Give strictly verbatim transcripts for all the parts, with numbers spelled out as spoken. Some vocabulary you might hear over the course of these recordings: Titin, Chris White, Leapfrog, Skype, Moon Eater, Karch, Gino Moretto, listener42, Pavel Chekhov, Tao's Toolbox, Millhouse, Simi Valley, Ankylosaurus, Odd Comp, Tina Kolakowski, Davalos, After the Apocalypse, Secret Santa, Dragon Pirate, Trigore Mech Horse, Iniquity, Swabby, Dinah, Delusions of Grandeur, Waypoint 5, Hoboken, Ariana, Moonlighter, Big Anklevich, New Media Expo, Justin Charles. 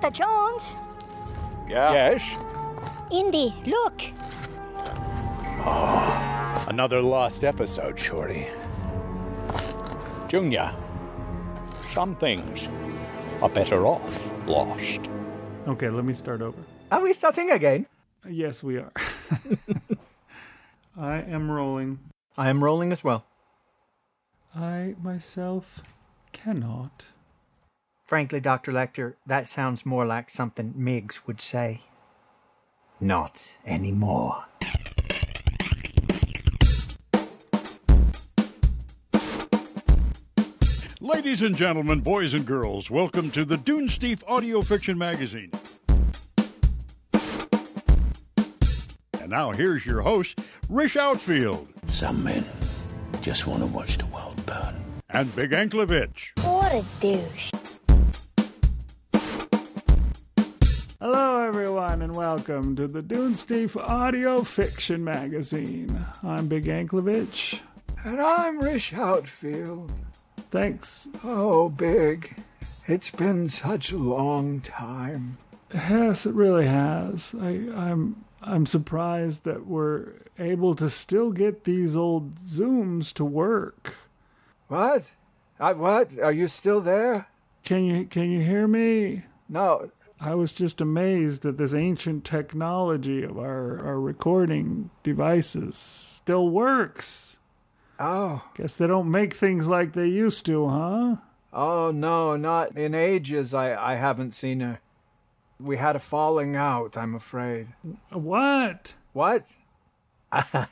Doctor Jones? Yeah. Yes? Indy, look. Oh, another lost episode, Shorty. Junior, some things are better off lost. Okay, let me start over. Are we starting again? Yes, we are. I am rolling. I am rolling as well. I myself cannot. Frankly, Doctor Lecter, that sounds more like something Miggs would say. Not anymore. Ladies and gentlemen, boys and girls, welcome to the Dunesteef Audio Fiction Magazine. And now here's your host, Rish Outfield. Some men just want to watch the world burn. And Big Anklevich. What a douche. Hello, everyone, and welcome to the Dunesteef Audio Fiction Magazine. I'm Big Anklevich. And I'm Rish Outfield. Thanks. Oh, Big. It's been such a long time. Yes, it really has. I, I'm... I'm surprised that we're able to still get these old Zooms to work. What? I, what? Are you still there? Can you can you hear me? No. I was just amazed that this ancient technology of our, our recording devices still works. Oh. Guess they don't make things like they used to, huh? Oh, no, not in ages. I, I haven't seen her. We had a falling out, I'm afraid. What? What? I,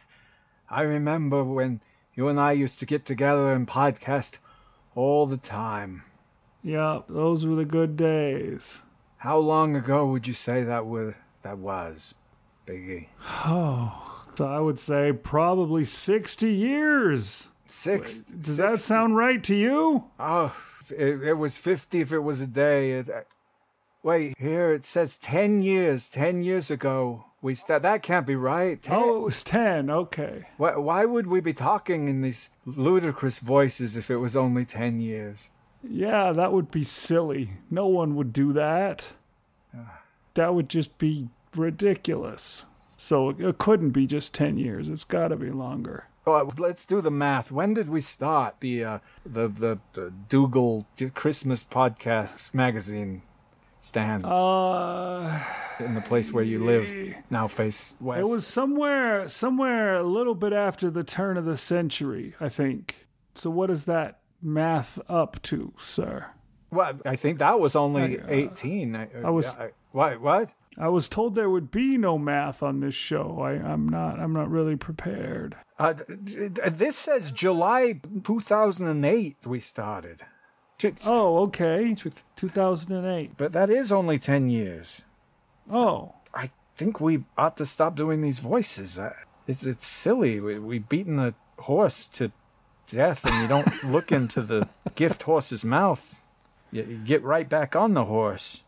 I remember when you and I used to get together and podcast all the time. Yeah, those were the good days. How long ago would you say that was, that was, Biggie? Oh, so I would say probably sixty years. Six? Does sixty. That sound right to you? Oh, it, it was fifty if it was a day. It, Wait, here it says ten years. Ten years ago, we st that can't be right. Ten. Oh, it was ten. Okay. Why, why would we be talking in these ludicrous voices if it was only ten years? Yeah, that would be silly. No one would do that. That would just be ridiculous. So it couldn't be just ten years. It's got to be longer. Oh, let's do the math. When did we start the uh, the, the the Dougal Christmas podcast magazine? Stand uh, in the place where you live now, face west. It was somewhere, somewhere a little bit after the turn of the century, I think. So, what is that math up to, sir? Well, I think that was only I, uh, eighteen. I, I was. I, what? What? I was told there would be no math on this show. I, I'm not. I'm not really prepared. Uh, this says July two thousand and eight. We started. Oh, okay. two thousand eight. But that is only ten years. Oh. I think we ought to stop doing these voices. It's it's silly. We, we've beaten the horse to death, and you don't look into the gift horse's mouth. You, you get right back on the horse.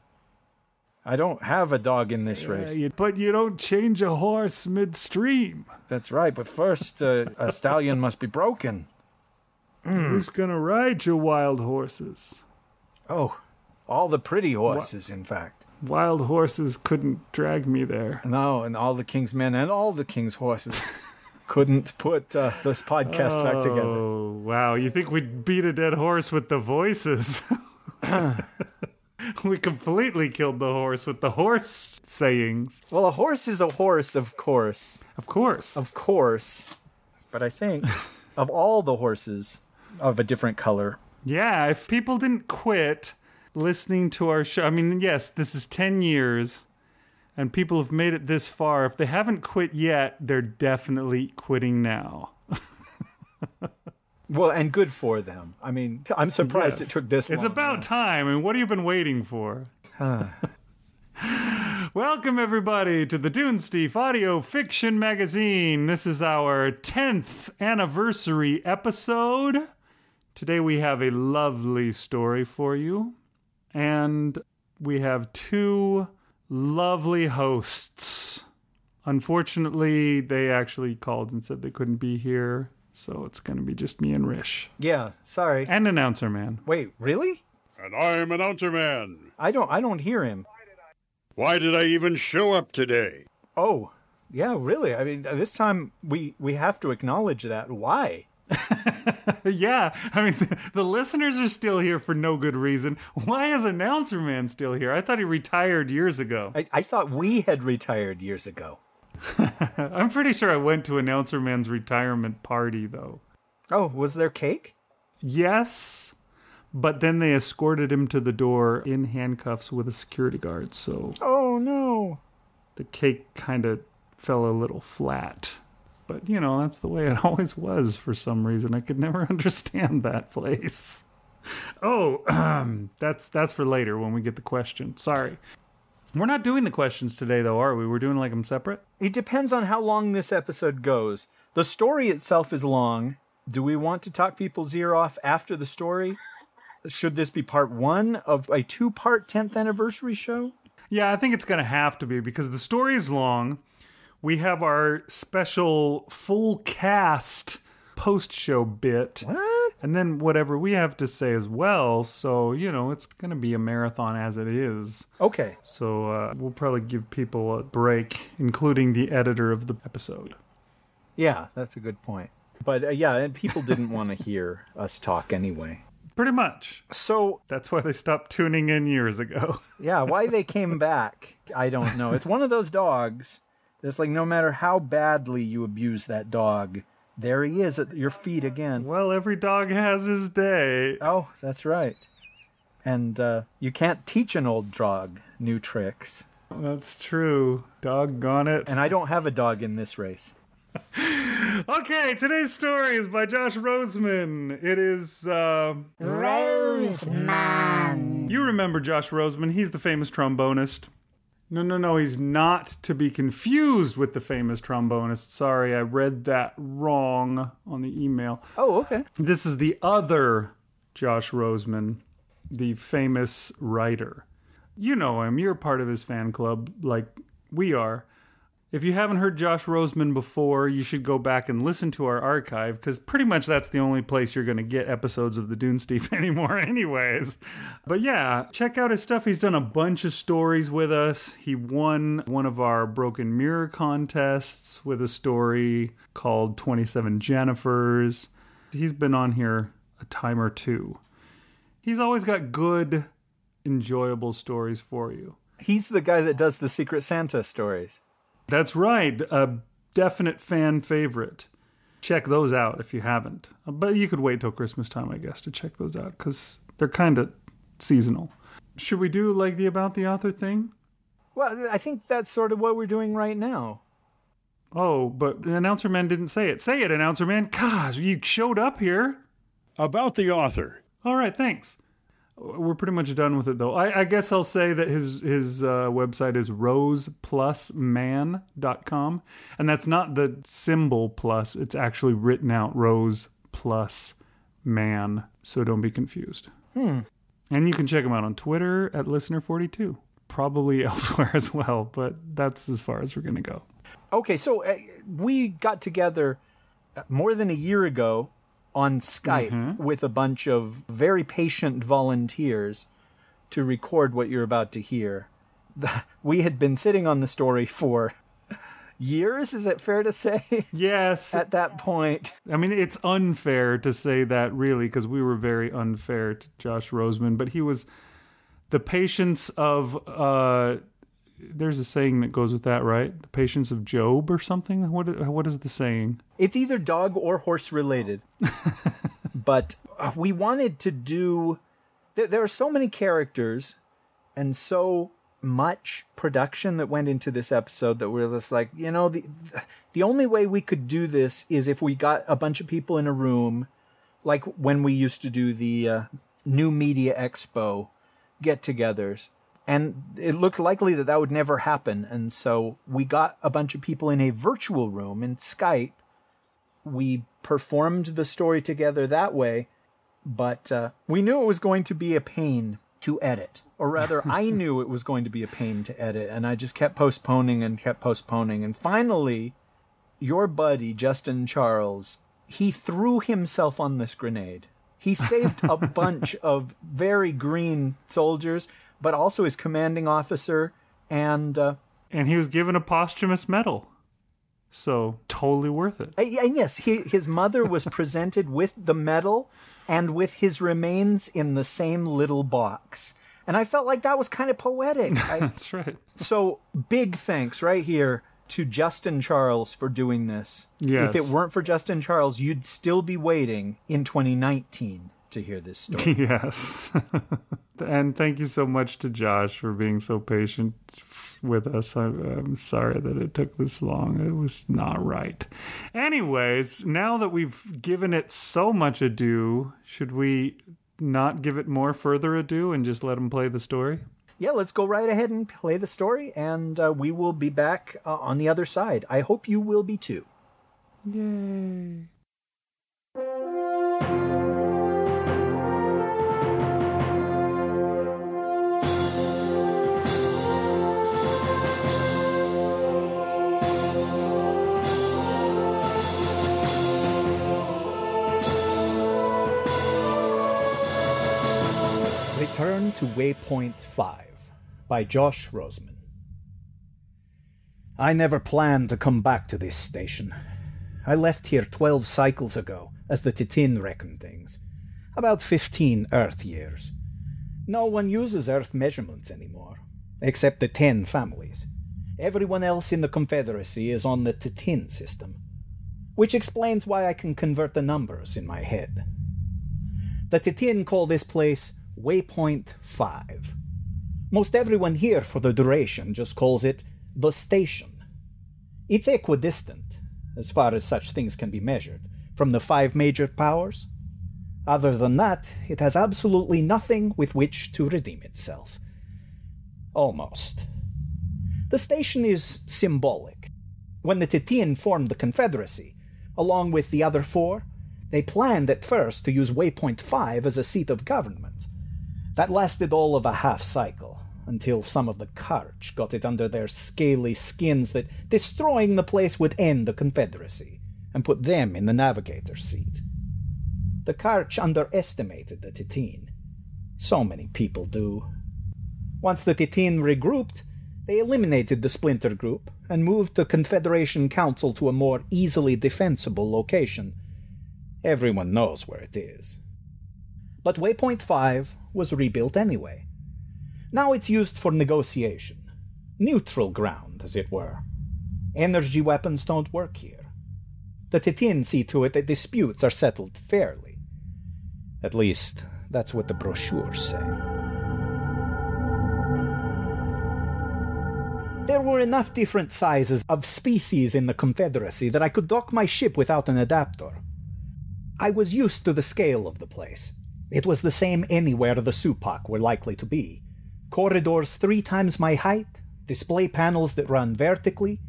I don't have a dog in this yeah, race. You, but you don't change a horse midstream. That's right. But first, uh, a stallion must be broken. Mm. Who's going to ride your wild horses? Oh, all the pretty horses, Wi in fact. Wild horses couldn't drag me there. No, and all the king's men and all the king's horses couldn't put uh, this podcast oh, back together. Oh, wow. You think we'd beat a dead horse with the voices? We completely killed the horse with the horse sayings. Well, a horse is a horse, of course. Of course. Of course. But I think of all the horses... of a different color. Yeah, if people didn't quit listening to our show, I mean, yes, this is ten years, and people have made it this far. If they haven't quit yet, they're definitely quitting now. Well, and good for them. I mean, I'm surprised yes. it took this it's long. It's about now. time. I mean, what have you been waiting for? Huh. Welcome, everybody, to the Dunesteef Audio Fiction Magazine. This is our tenth anniversary episode. Today we have a lovely story for you, and we have two lovely hosts. Unfortunately, they actually called and said they couldn't be here, so it's going to be just me and Rish. Yeah, sorry. And announcer man. Wait, really? And I'm an Unterman. I don't I don't hear him. Why did I even show up today? Oh, yeah, really. I mean, this time we, we have to acknowledge that. Why? Yeah, I mean, the, the listeners are still here for no good reason. Why is Announcer Man still here? I thought he retired years ago. I, I thought we had retired years ago. I'm pretty sure I went to Announcer Man's retirement party, though. Oh, was there cake? Yes, but then they escorted him to the door in handcuffs with a security guard, so... Oh, no. The cake kind of fell a little flat. But, you know, that's the way it always was for some reason. I could never understand that place. Oh, um, that's that's for later when we get the question. Sorry. We're not doing the questions today, though, are we? We're doing like them separate? It depends on how long this episode goes. The story itself is long. Do we want to talk people's ear off after the story? Should this be part one of a two-part tenth anniversary show? Yeah, I think it's going to have to be because the story is long. We have our special full cast post-show bit. What? And then whatever we have to say as well. So, you know, it's going to be a marathon as it is. Okay. So uh, we'll probably give people a break, including the editor of the episode. Yeah, that's a good point. But uh, yeah, and people didn't want to hear us talk anyway. Pretty much. So that's why they stopped tuning in years ago. Yeah, why they came back, I don't know. It's one of those dogs. It's like no matter how badly you abuse that dog, there he is at your feet again. Well, every dog has his day. Oh, that's right. And uh, you can't teach an old dog new tricks. That's true. Doggone it. And I don't have a dog in this race. Okay, today's story is by Josh Roseman. It is, uh... Roseman! You remember Josh Roseman. He's the famous trombonist. No, no, no, he's not to be confused with the famous trombonist. Sorry, I read that wrong on the email. Oh, okay. This is the other Josh Roseman, the famous writer. You know him. You're part of his fan club like we are. If you haven't heard Josh Roseman before, you should go back and listen to our archive, because pretty much that's the only place you're going to get episodes of the Dunesteef anymore anyways. But yeah, check out his stuff. He's done a bunch of stories with us. He won one of our Broken Mirror contests with a story called twenty-seven Jennifers. He's been on here a time or two. He's always got good, enjoyable stories for you. He's the guy that does the Secret Santa stories. That's right, a definite fan favorite. Check those out if you haven't. But you could wait till Christmas time, I guess, to check those out, because they're kind of seasonal. Should we do, like, the About the Author thing? Well, I think that's sort of what we're doing right now. Oh, but Announcer Man didn't say it. Say it, Announcer Man. Gosh, you showed up here. About the Author. All right, thanks. We're pretty much done with it, though. I, I guess I'll say that his his uh, website is rose plus man dot com. And that's not the symbol plus. It's actually written out Rose plus Man. So don't be confused. Hmm. And you can check him out on Twitter at listener forty-two. Probably elsewhere as well, but that's as far as we're going to go. Okay, so uh, we got together more than a year ago on Skype mm-hmm. with a bunch of very patient volunteers to record what you're about to hear. We had been sitting on the story for years, is it fair to say? Yes. At that point. I mean, it's unfair to say that, really, because we were very unfair to Josh Roseman, but he was the patience of... Uh, there's a saying that goes with that, right? The patience of Job or something? What What is the saying? It's either dog or horse related. But we wanted to do... There, there are so many characters and so much production that went into this episode that we're just like, you know, the the only way we could do this is if we got a bunch of people in a room, like when we used to do the uh, New Media Expo get-togethers. And it looked likely that that would never happen. And so we got a bunch of people in a virtual room in Skype. We performed the story together that way. But uh, we knew it was going to be a pain to edit. Or rather, I knew it was going to be a pain to edit. And I just kept postponing and kept postponing. And finally, your buddy, Justin Charles, he threw himself on this grenade. He saved a bunch of very green soldiers, but also his commanding officer. And uh, and he was given a posthumous medal. So totally worth it. And yes, he, his mother was presented with the medal and with his remains in the same little box. And I felt like that was kind of poetic. I, That's right. So big thanks right here to Justin Charles for doing this. Yes. If it weren't for Justin Charles, you'd still be waiting in twenty nineteen to hear this story. Yes. And thank you so much to Josh for being so patient with us. I'm, I'm sorry that it took this long. It was not right. Anyways, now that we've given it so much ado, should we not give it more further ado and just let him play the story? Yeah, let's go right ahead and play the story, and uh, we will be back uh, on the other side. I hope you will be too. Yay. Return to Waypoint five by Josh Roseman. I never planned to come back to this station. I left here twelve cycles ago, as the Titin reckon things. About fifteen Earth years. No one uses Earth measurements anymore, except the ten families. Everyone else in the Confederacy is on the Titin system, which explains why I can convert the numbers in my head. The Titin call this place Waypoint five. Most everyone here for the duration just calls it the station. It's equidistant, as far as such things can be measured, from the five major powers. Other than that, it has absolutely nothing with which to redeem itself. Almost. The station is symbolic. When the Titin formed the Confederacy, along with the other four, they planned at first to use Waypoint five as a seat of government. That lasted all of a half cycle, until some of the Karch got it under their scaly skins that destroying the place would end the Confederacy, and put them in the navigator's seat. The Karch underestimated the Titin. So many people do. Once the Titin regrouped, they eliminated the splinter group, and moved the Confederation Council to a more easily defensible location. Everyone knows where it is. But Waypoint five was rebuilt anyway. Now it's used for negotiation. Neutral ground, as it were. Energy weapons don't work here. The Titin see to it that disputes are settled fairly. At least, that's what the brochures say. There were enough different sizes of species in the Confederacy that I could dock my ship without an adapter. I was used to the scale of the place. It was the same anywhere the Supak were likely to be. Corridors three times my height, display panels that run vertically,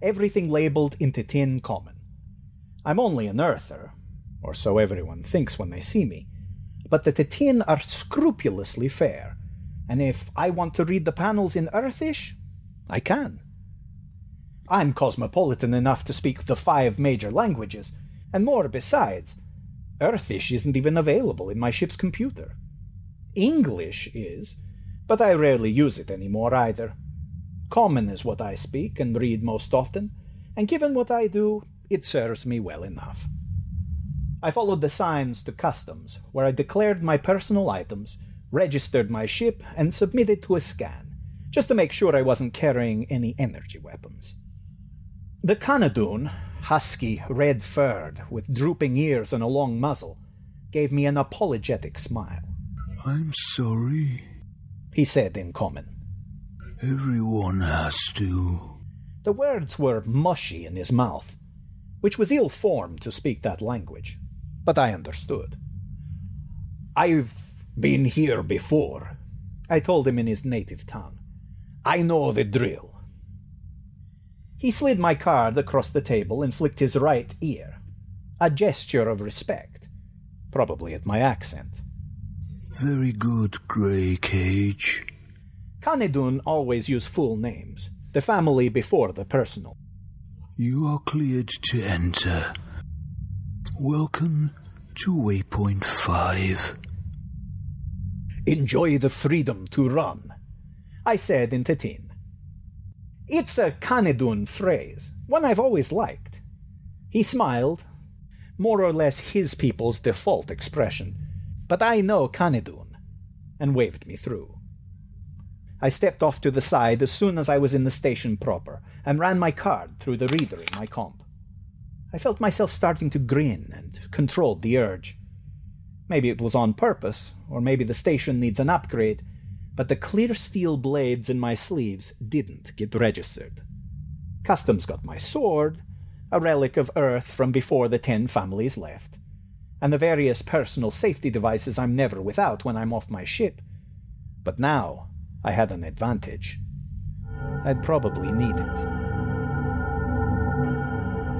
everything labeled in Titin common. I'm only an Earther, or so everyone thinks when they see me, but the Titin are scrupulously fair, and if I want to read the panels in Earthish, I can. I'm cosmopolitan enough to speak the five major languages, and more besides. Earthish isn't even available in my ship's computer. English is, but I rarely use it anymore either. Common is what I speak and read most often, and given what I do, it serves me well enough. I followed the signs to customs, where I declared my personal items, registered my ship, and submitted to a scan, just to make sure I wasn't carrying any energy weapons. The Kanedun, husky, red-furred, with drooping ears and a long muzzle, gave me an apologetic smile. "I'm sorry," he said in common. "Everyone has to." The words were mushy in his mouth, which was ill-formed to speak that language, but I understood. "I've been here before," I told him in his native tongue. "I know the drill." He slid my card across the table and flicked his right ear. A gesture of respect, probably at my accent. "Very good, Gray Cage." Kanedun always use full names, the family before the personal. "You are cleared to enter. Welcome to Waypoint five. Enjoy the freedom to run, I said in Titin. It's a Kanedun phrase, one I've always liked. He smiled, more or less his people's default expression, but I know Kanedun, and waved me through. I stepped off to the side as soon as I was in the station proper, and ran my card through the reader in my comp. I felt myself starting to grin, and controlled the urge. Maybe it was on purpose, or maybe the station needs an upgrade, but the clear steel blades in my sleeves didn't get registered. Customs got my sword, a relic of Earth from before the ten families left, and the various personal safety devices I'm never without when I'm off my ship. But now I had an advantage. I'd probably need it.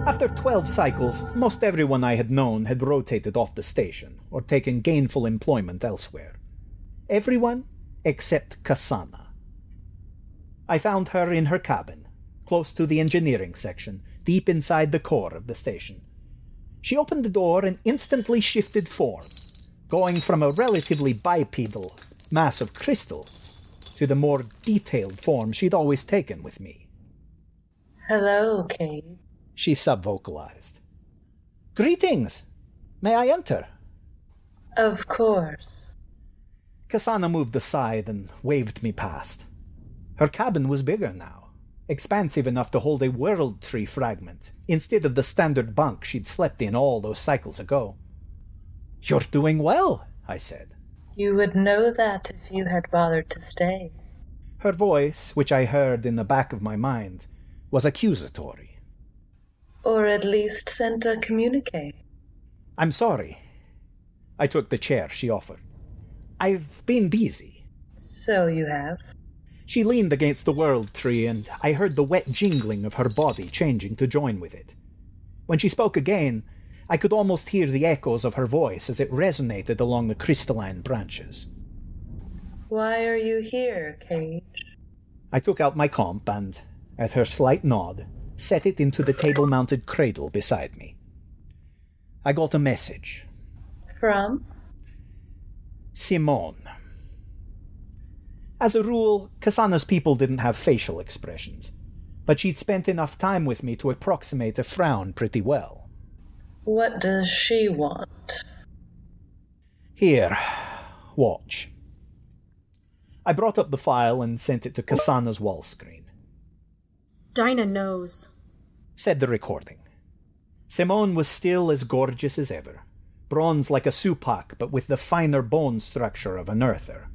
After twelve cycles, most everyone I had known had rotated off the station or taken gainful employment elsewhere. Everyone except Kasana. I found her in her cabin, close to the engineering section, deep inside the core of the station. She opened the door and instantly shifted form, going from a relatively bipedal mass of crystal to the more detailed form she'd always taken with me. "Hello, Cade," she subvocalized. "Greetings! May I enter?" "Of course." Kasana moved aside and waved me past. Her cabin was bigger now, expansive enough to hold a world tree fragment, instead of the standard bunk she'd slept in all those cycles ago. "You're doing well," I said. "You would know that if you had bothered to stay." Her voice, which I heard in the back of my mind, was accusatory. "Or at least sent a communique." "I'm sorry." I took the chair she offered. "I've been busy." "So you have." She leaned against the world tree, and I heard the wet jingling of her body changing to join with it. When she spoke again, I could almost hear the echoes of her voice as it resonated along the crystalline branches. "Why are you here, Cage?" I took out my comp and, at her slight nod, set it into the table-mounted cradle beside me. I got a message. "From?" "Simone." As a rule, Kasana's people didn't have facial expressions, but she'd spent enough time with me to approximate a frown pretty well. "What does she want?" "Here, watch." I brought up the file and sent it to Kasana's wall screen. "Dinah knows," said the recording. Simone was still as gorgeous as ever, bronze like a Supak, but with the finer bone structure of an earther.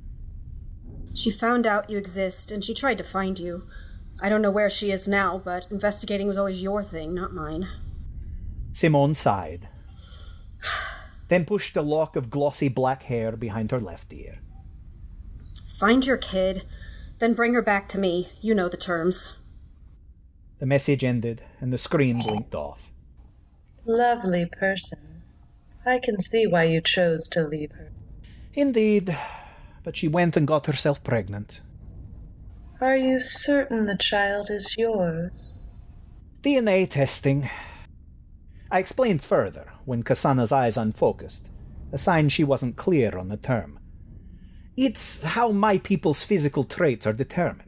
"She found out you exist, and she tried to find you. I don't know where she is now, but investigating was always your thing, not mine." Simone sighed, then pushed a lock of glossy black hair behind her left ear. "Find your kid, then bring her back to me. You know the terms." The message ended, and the screen blinked off. "Lovely person. I can see why you chose to leave her." "Indeed, but she went and got herself pregnant." "Are you certain the child is yours?" "D N A testing." I explained further, when Kasana's eyes unfocused, a sign she wasn't clear on the term. "It's how my people's physical traits are determined.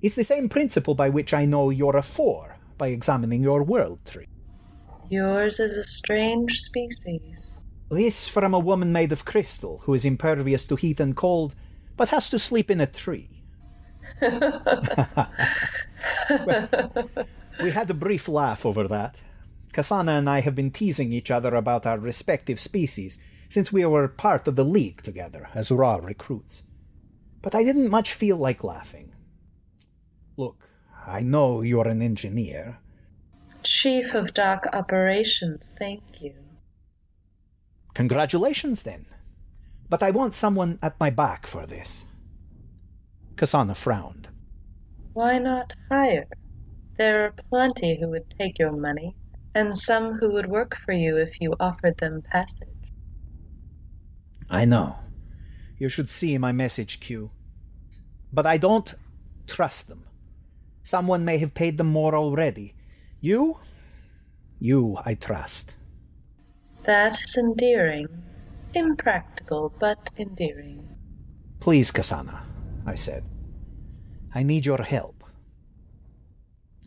It's the same principle by which I know you're a four, by examining your world tree." "Yours is a strange species." "This from a woman made of crystal, who is impervious to heat and cold, but has to sleep in a tree." Well, we had a brief laugh over that. Kasana and I have been teasing each other about our respective species since we were part of the League together as raw recruits. But I didn't much feel like laughing. "Look, I know you're an engineer." "Chief of Dock Operations, thank you." "Congratulations, then. But I want someone at my back for this." Kasana frowned. "Why not hire? There are plenty who would take your money, and some who would work for you if you offered them passage." "I know. You should see my message queue. But I don't trust them. Someone may have paid them more already. You? You, I trust." That is endearing. Impractical, but endearing. Please, Kasana, I said. I need your help.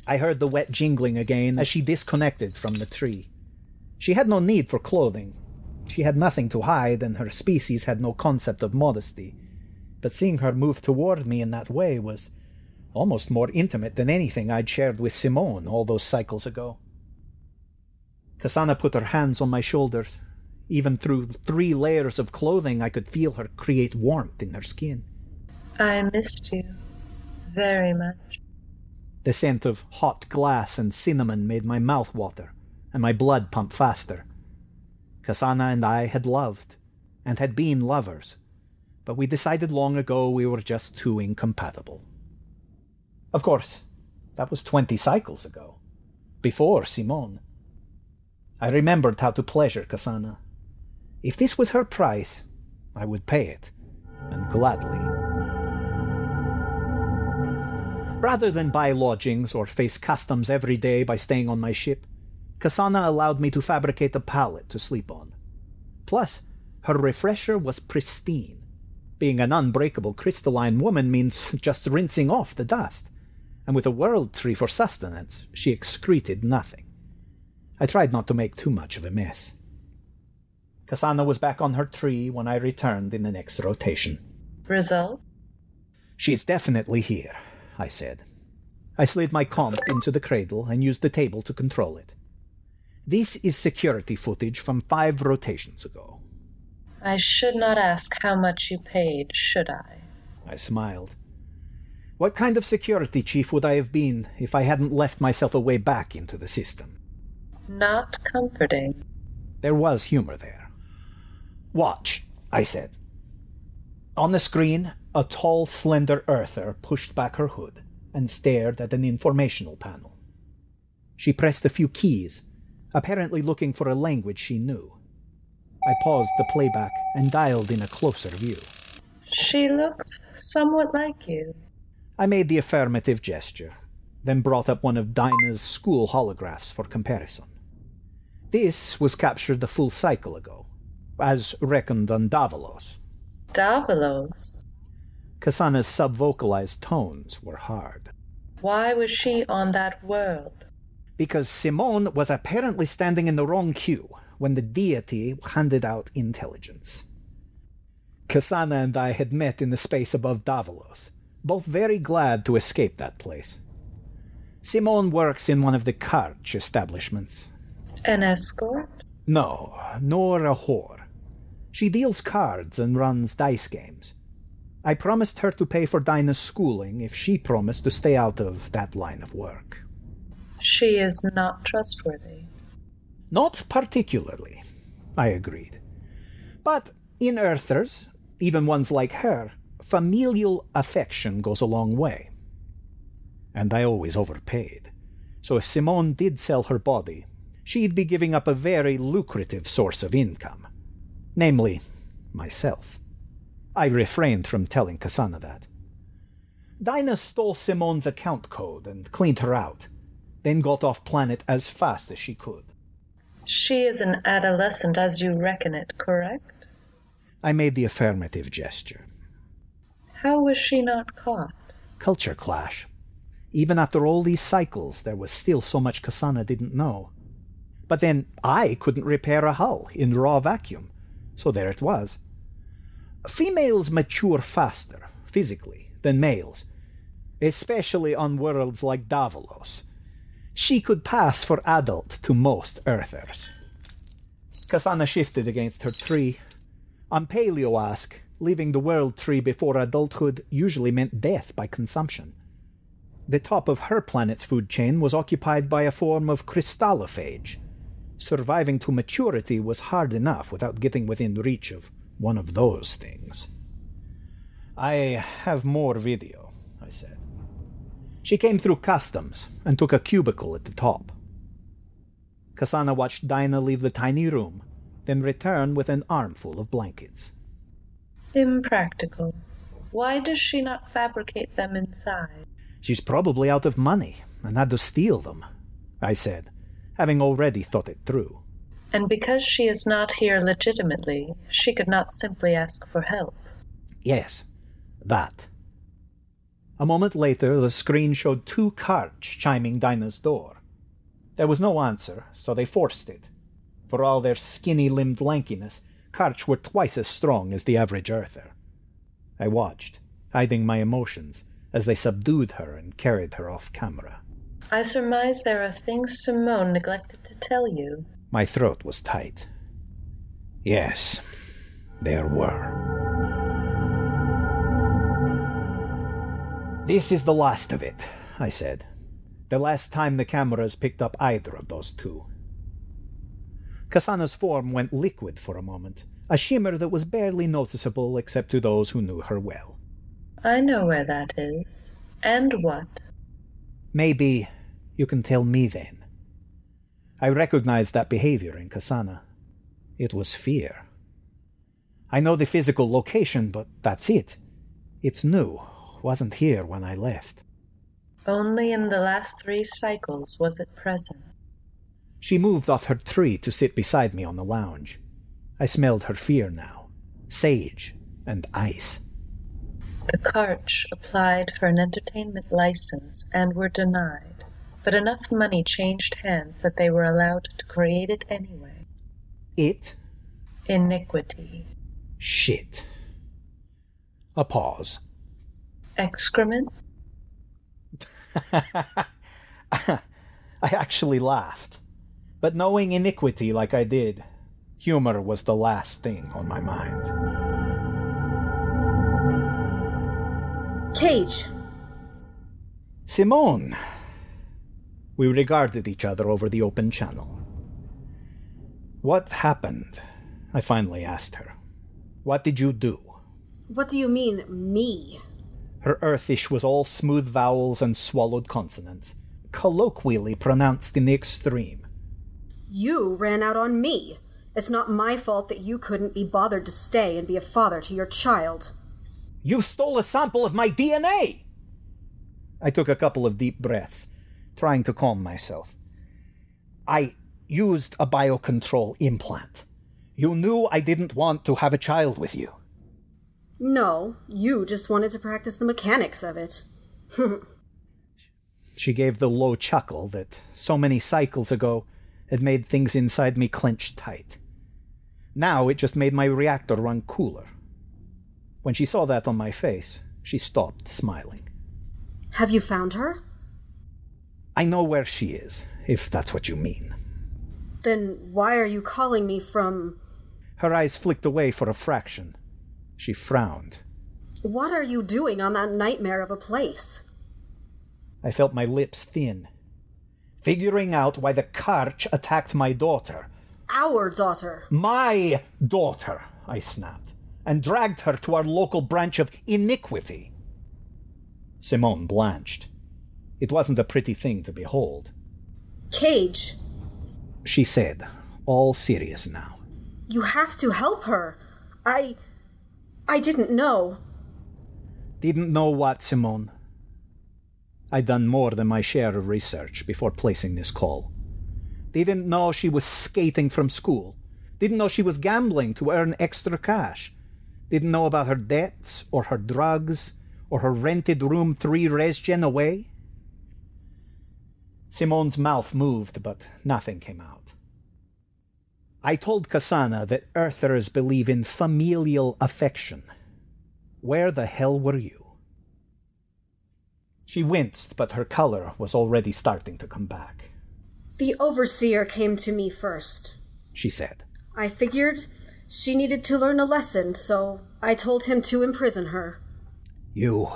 I heard the wet jingling again as she disconnected from the tree. She had no need for clothing. She had nothing to hide, and her species had no concept of modesty. But seeing her move toward me in that way was almost more intimate than anything I'd shared with Simone all those cycles ago. Kasana put her hands on my shoulders. Even through three layers of clothing, I could feel her create warmth in her skin. I missed you very much. The scent of hot glass and cinnamon made my mouth water, and my blood pump faster. Kasana and I had loved, and had been lovers, but we decided long ago we were just too incompatible. Of course, that was twenty cycles ago, before Simone. I remembered how to pleasure Kasana. If this was her price, I would pay it, and gladly. Rather than buy lodgings or face customs every day by staying on my ship, Kasana allowed me to fabricate a pallet to sleep on. Plus, her refresher was pristine. Being an unbreakable crystalline woman means just rinsing off the dust, and with a world tree for sustenance, she excreted nothing. I tried not to make too much of a mess. Kasana was back on her tree when I returned in the next rotation. Result? She's definitely here, I said. I slid my comp into the cradle and used the table to control it. This is security footage from five rotations ago. I should not ask how much you paid, should I? I smiled. What kind of security chief would I have been if I hadn't left myself a way back into the system? Not comforting. There was humor there. Watch, I said. On the screen, a tall, slender earther pushed back her hood and stared at an informational panel. She pressed a few keys, apparently looking for a language she knew. I paused the playback and dialed in a closer view. She looked somewhat like you. I made the affirmative gesture, then brought up one of Dinah's school holographs for comparison. This was captured a full cycle ago, as reckoned on Davalos. Davalos? Kasana's sub-vocalized tones were hard. Why was she on that world? Because Simone was apparently standing in the wrong queue when the deity handed out intelligence. Kasana and I had met in the space above Davalos, both very glad to escape that place. Simone works in one of the Karch establishments. An escort? No, nor a whore. She deals cards and runs dice games. I promised her to pay for Dinah's schooling if she promised to stay out of that line of work. She is not trustworthy. Not particularly, I agreed. But in Earthers, even ones like her, familial affection goes a long way. And I always overpaid. So if Simone did sell her body, she'd be giving up a very lucrative source of income. Namely, myself. I refrained from telling Kasana that. Dinah stole Simone's account code and cleaned her out, then got off planet as fast as she could. She is an adolescent as you reckon it, correct? I made the affirmative gesture. How was she not caught? Culture clash. Even after all these cycles, there was still so much Kasana didn't know. But then I couldn't repair a hull in raw vacuum, so there it was. Females mature faster, physically, than males, especially on worlds like Davalos. She could pass for adult to most Earthers. Kasana shifted against her tree. On Paleoask, leaving the world tree before adulthood usually meant death by consumption. The top of her planet's food chain was occupied by a form of crystallophage. Surviving to maturity was hard enough without getting within reach of one of those things. I have more video, I said. She came through customs and took a cubicle at the top. Kasana watched Dinah leave the tiny room, then return with an armful of blankets. Impractical. Why does she not fabricate them inside? She's probably out of money and had to steal them, I said, having already thought it through. and because she is not here legitimately, she could not simply ask for help. Yes, that. A moment later, the screen showed two Karch chiming Dinah's door. There was no answer, so they forced it. For all their skinny-limbed lankiness, Karch were twice as strong as the average Earther. I watched, hiding my emotions, as they subdued her and carried her off camera. I surmise there are things Simone neglected to tell you. My throat was tight. Yes, there were. This is the last of it, I said. The last time the cameras picked up either of those two. Kasana's form went liquid for a moment, a shimmer that was barely noticeable except to those who knew her well. I know where that is. And what? Maybe you can tell me then. I recognized that behavior in Kasana. It was fear. I know the physical location, but that's it. It's new. Wasn't here when I left. Only in the last three cycles was it present. She moved off her tree to sit beside me on the lounge. I smelled her fear now. Sage and ice. The Karch applied for an entertainment license and were denied, but enough money changed hands that they were allowed to create it anyway. It? Iniquity. Shit. A pause. Excrement? I actually laughed, but knowing Iniquity like I did, humor was the last thing on my mind. Cage! Simone! We regarded each other over the open channel. What happened? I finally asked her. What did you do? What do you mean, me? Her Earthish was all smooth vowels and swallowed consonants, colloquially pronounced in the extreme. You ran out on me. It's not my fault that you couldn't be bothered to stay and be a father to your child. You stole a sample of my D N A! I took a couple of deep breaths, trying to calm myself. I used a biocontrol implant. You knew I didn't want to have a child with you. No, you just wanted to practice the mechanics of it. She gave the low chuckle that so many cycles ago had made things inside me clench tight. Now it just made my reactor run cooler. When she saw that on my face, she stopped smiling. Have you found her? I know where she is, if that's what you mean. Then why are you calling me from... Her eyes flicked away for a fraction. She frowned. What are you doing on that nightmare of a place? I felt my lips thin. Figuring out why the Karch attacked my daughter. Our daughter. My daughter, I snapped, and dragged her to our local branch of Iniquity. Simone blanched. It wasn't a pretty thing to behold. Cage, she said, all serious now. You have to help her. I... I didn't know. Didn't know what, Simone? I'd done more than my share of research before placing this call. Didn't know she was skating from school. Didn't know she was gambling to earn extra cash. Didn't know about her debts, or her drugs, or her rented room three resgen away. Simone's mouth moved, but nothing came out. I told Kasana that Earthers believe in familial affection. Where the hell were you? She winced, but her color was already starting to come back. The Overseer came to me first, she said. I figured she needed to learn a lesson, so I told him to imprison her. You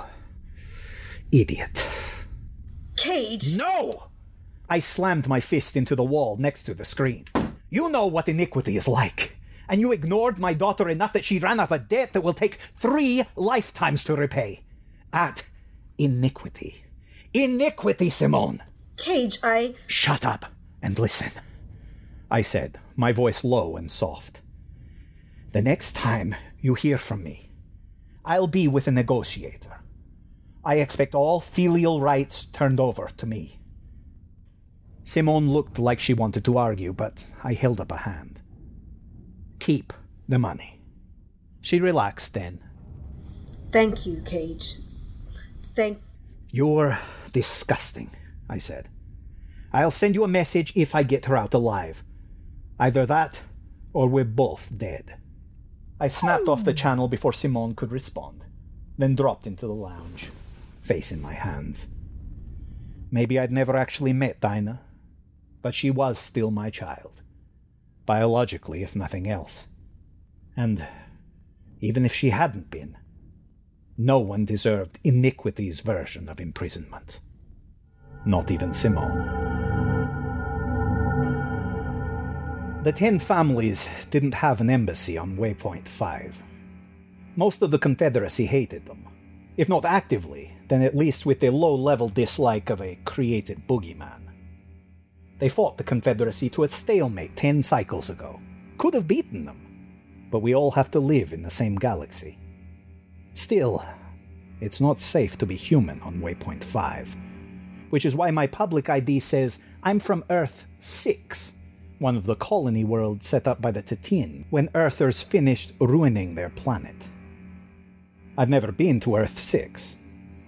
idiot. Cage! No! I slammed my fist into the wall next to the screen. You know what Iniquity is like, and you ignored my daughter enough that she ran off a debt that will take three lifetimes to repay. At Iniquity. Iniquity, Simone! Cage, I... Shut up and listen, I said, my voice low and soft. The next time you hear from me, I'll be with a negotiator. I expect all filial rights turned over to me. Simone looked like she wanted to argue, but I held up a hand. Keep the money. She relaxed then. Thank you, Cage. Thank... You're disgusting, I said. I'll send you a message if I get her out alive. Either that, or we're both dead. I snapped off the channel before Simone could respond, then dropped into the lounge, face in my hands. Maybe I'd never actually met Dinah, but she was still my child, biologically, if nothing else. And even if she hadn't been, no one deserved Iniquity's version of imprisonment. Not even Simone. The ten families didn't have an embassy on Waypoint five. Most of the Confederacy hated them. If not actively, then at least with a low-level dislike of a created boogeyman. They fought the Confederacy to a stalemate ten cycles ago. Could have beaten them, but we all have to live in the same galaxy. Still, it's not safe to be human on Waypoint five, which is why my public I D says I'm from Earth six, one of the colony worlds set up by the Titin when Earthers finished ruining their planet. I've never been to Earth six.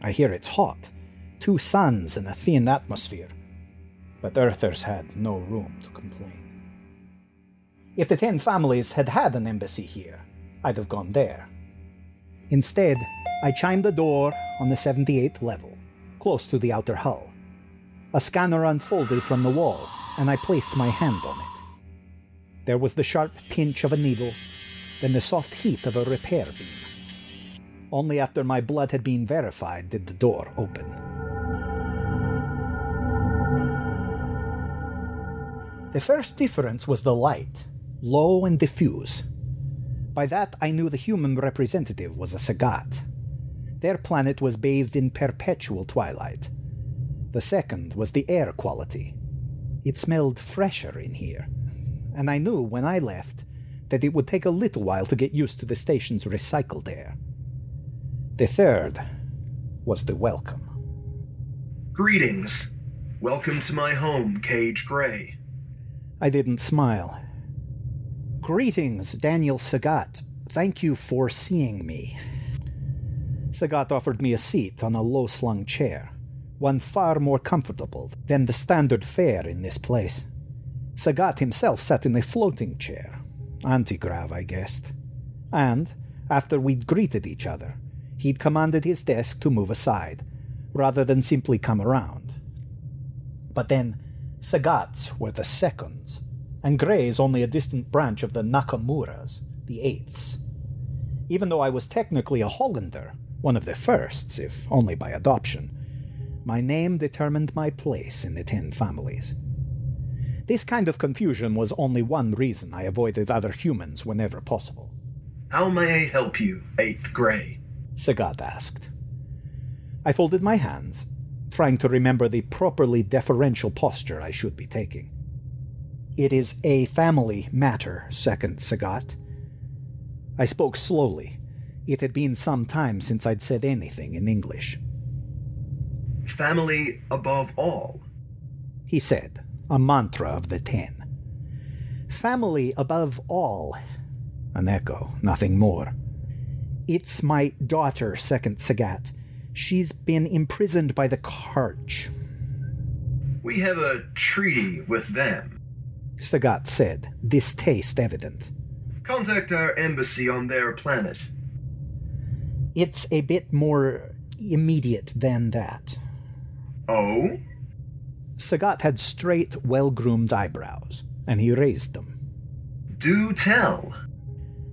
I hear it's hot, two suns and a thin atmosphere, but Earthers had no room to complain. If the ten families had had an embassy here, I'd have gone there. Instead, I chimed the door on the seventy-eighth level, close to the outer hull. A scanner unfolded from the wall, and I placed my hand on it. There was the sharp pinch of a needle, then the soft heat of a repair beam. Only after my blood had been verified did the door open. The first difference was the light, low and diffuse. By that I knew the human representative was a Sagat. Their planet was bathed in perpetual twilight. The second was the air quality. It smelled fresher in here, and I knew when I left that it would take a little while to get used to the station's recycled air. The third was the welcome. Greetings. Welcome to my home, Cage Gray. I didn't smile. Greetings, Daniel Sagat. Thank you for seeing me. Sagat offered me a seat on a low-slung chair, one far more comfortable than the standard fare in this place. Sagat himself sat in a floating chair, anti-grav, I guessed. And, after we'd greeted each other, he'd commanded his desk to move aside, rather than simply come around. But then, Sagat's were the seconds, and Gray's only a distant branch of the Nakamuras, the eighths. Even though I was technically a Hollander, one of the firsts, if only by adoption, my name determined my place in the ten families. This kind of confusion was only one reason I avoided other humans whenever possible. How may I help you, Eighth Gray? Sagat asked. I folded my hands, trying to remember the properly deferential posture I should be taking. It is a family matter, Second Sagat. I spoke slowly. It had been some time since I'd said anything in English. Family above all, he said, a mantra of the ten. Family above all. An echo, nothing more. It's my daughter, Second Sagat. She's been imprisoned by the Karch. We have a treaty with them, Sagat said, distaste evident. Contact our embassy on their planet. It's a bit more immediate than that. Oh? Sagat had straight, well-groomed eyebrows, and he raised them. Do tell.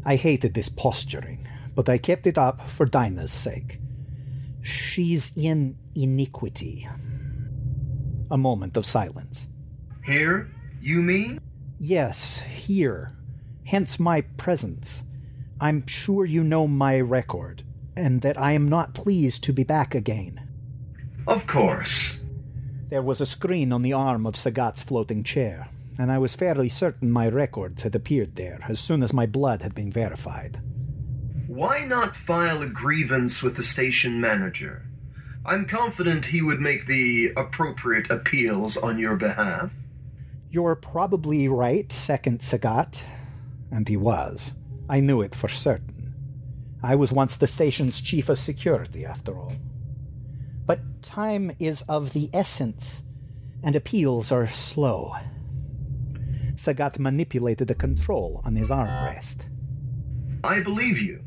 I hated this posturing, but I kept it up for Dinah's sake. She's in Iniquity. A moment of silence. Here, you mean? Yes, here. Hence my presence. I'm sure you know my record, and that I am not pleased to be back again. Of course. There was a screen on the arm of Sagat's floating chair, and I was fairly certain my records had appeared there as soon as my blood had been verified. Why not file a grievance with the station manager? I'm confident he would make the appropriate appeals on your behalf. You're probably right, Second Sagat. And he was. I knew it for certain. I was once the station's chief of security, after all. But time is of the essence, and appeals are slow. Sagat manipulated a control on his armrest. I believe you.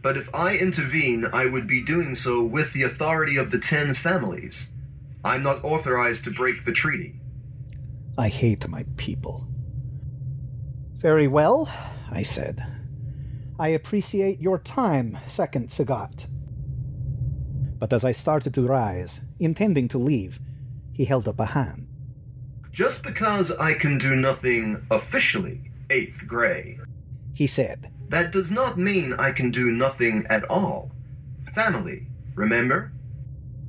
But if I intervene, I would be doing so with the authority of the Ten Families. I'm not authorized to break the treaty. I hate my people. Very well, I said. I appreciate your time, Second Sagat. But as I started to rise, intending to leave, he held up a hand. Just because I can do nothing officially, Eighth Gray, he said, that does not mean I can do nothing at all. Family, remember?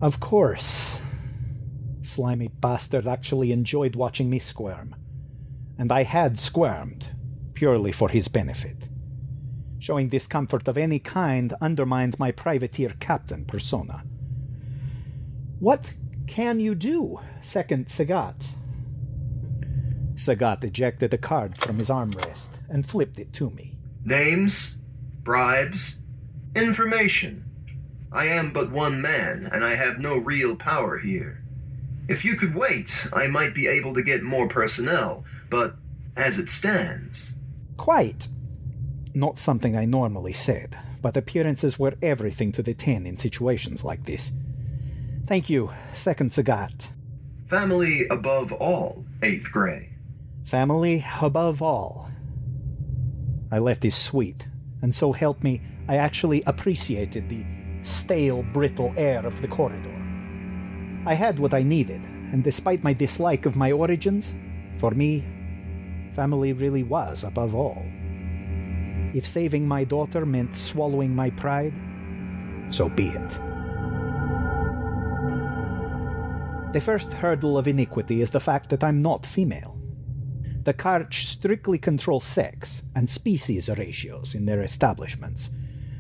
Of course. Slimy bastard actually enjoyed watching me squirm. And I had squirmed, purely for his benefit. Showing discomfort of any kind undermined my privateer captain persona. What can you do, Second Sagat? Sagat ejected a card from his armrest and flipped it to me. Names, bribes, information. I am but one man, and I have no real power here. If you could wait, I might be able to get more personnel, but as it stands... Quite. Not something I normally said, but appearances were everything to the ten in situations like this. Thank you, Second Sagat. Family above all, Eighth Gray. Family above all. I left his suite, and so help me, I actually appreciated the stale, brittle air of the corridor. I had what I needed, and despite my dislike of my origins, for me, family really was above all. If saving my daughter meant swallowing my pride, so be it. The first hurdle of Iniquity is the fact that I'm not female. The Karch strictly control sex and species ratios in their establishments,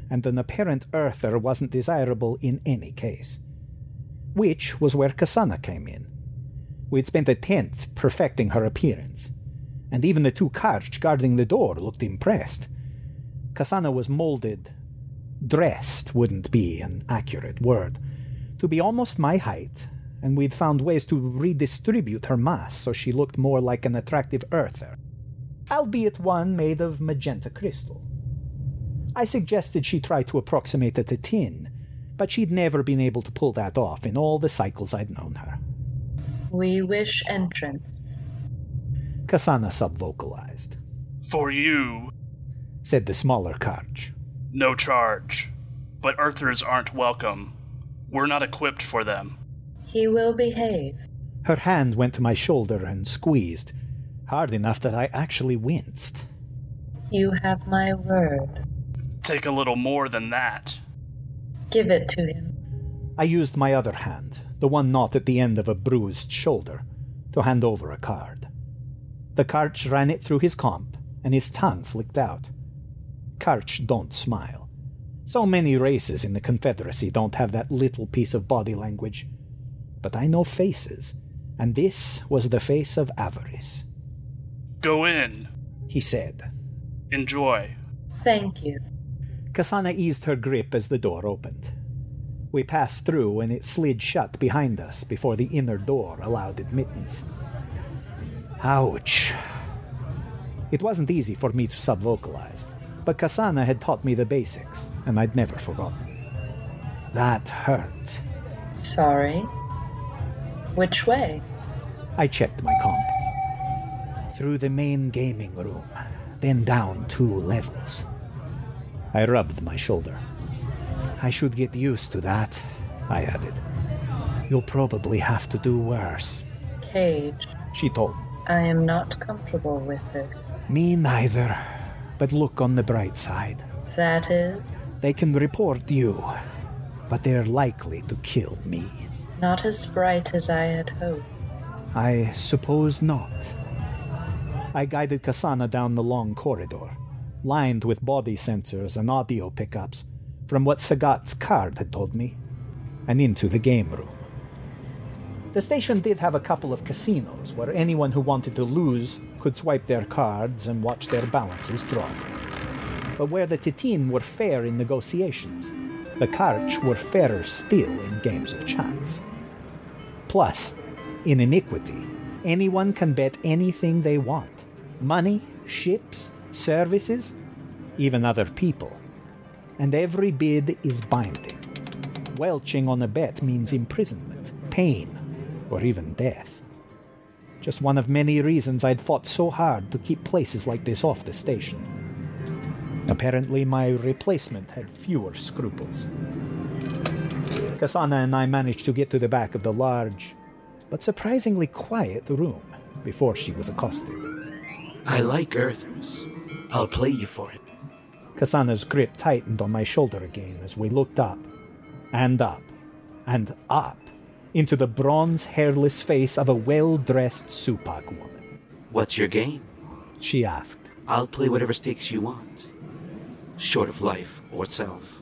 and an apparent earther wasn't desirable in any case. Which was where Kasana came in. We'd spent a tenth perfecting her appearance, and even the two Karch guarding the door looked impressed. Kasana was molded, dressed wouldn't be an accurate word, to be almost my height, and we'd found ways to redistribute her mass so she looked more like an attractive earther, albeit one made of magenta crystal. I suggested she try to approximate a Titin, but she'd never been able to pull that off in all the cycles I'd known her. We wish entrance. Kasana sub-vocalized. For you, said the smaller Karch. No charge, but earthers aren't welcome. We're not equipped for them. He will behave. Her hand went to my shoulder and squeezed, hard enough that I actually winced. You have my word. Take a little more than that. Give it to him. I used my other hand, the one not at the end of a bruised shoulder, to hand over a card. The Karch ran it through his comp, and his tongue flicked out. Karch don't smile. So many races in the Confederacy don't have that little piece of body language. But I know faces, and this was the face of avarice. Go in, he said. Enjoy. Thank you. Kasana eased her grip as the door opened. We passed through, and it slid shut behind us before the inner door allowed admittance. Ouch. It wasn't easy for me to sub-vocalize, but Kasana had taught me the basics, and I'd never forgotten. That hurt. Sorry. Which way? I checked my comp. Through the main gaming room, then down two levels. I rubbed my shoulder. I should get used to that, I added. You'll probably have to do worse. Cage, she told me. I am not comfortable with this. Me neither, but look on the bright side. That is? They can report you, but they're likely to kill me. Not as bright as I had hoped. I suppose not. I guided Kasana down the long corridor, lined with body sensors and audio pickups, from what Sagat's card had told me. and into the game room. The station did have a couple of casinos where anyone who wanted to lose could swipe their cards and watch their balances drop. But where the Titin were fair in negotiations, the Karch were fairer still in games of chance. Plus, in Iniquity, anyone can bet anything they want. Money, ships, services, even other people. And every bid is binding. Welching on a bet means imprisonment, pain, or even death. Just one of many reasons I'd fought so hard to keep places like this off the station. Apparently, my replacement had fewer scruples. Kasana and I managed to get to the back of the large, but surprisingly quiet room before she was accosted. I like Earthers. I'll play you for it. Kasana's grip tightened on my shoulder again as we looked up, and up, and up, into the bronze, hairless face of a well-dressed Supak woman. What's your game? She asked. I'll play whatever stakes you want, short of life or self.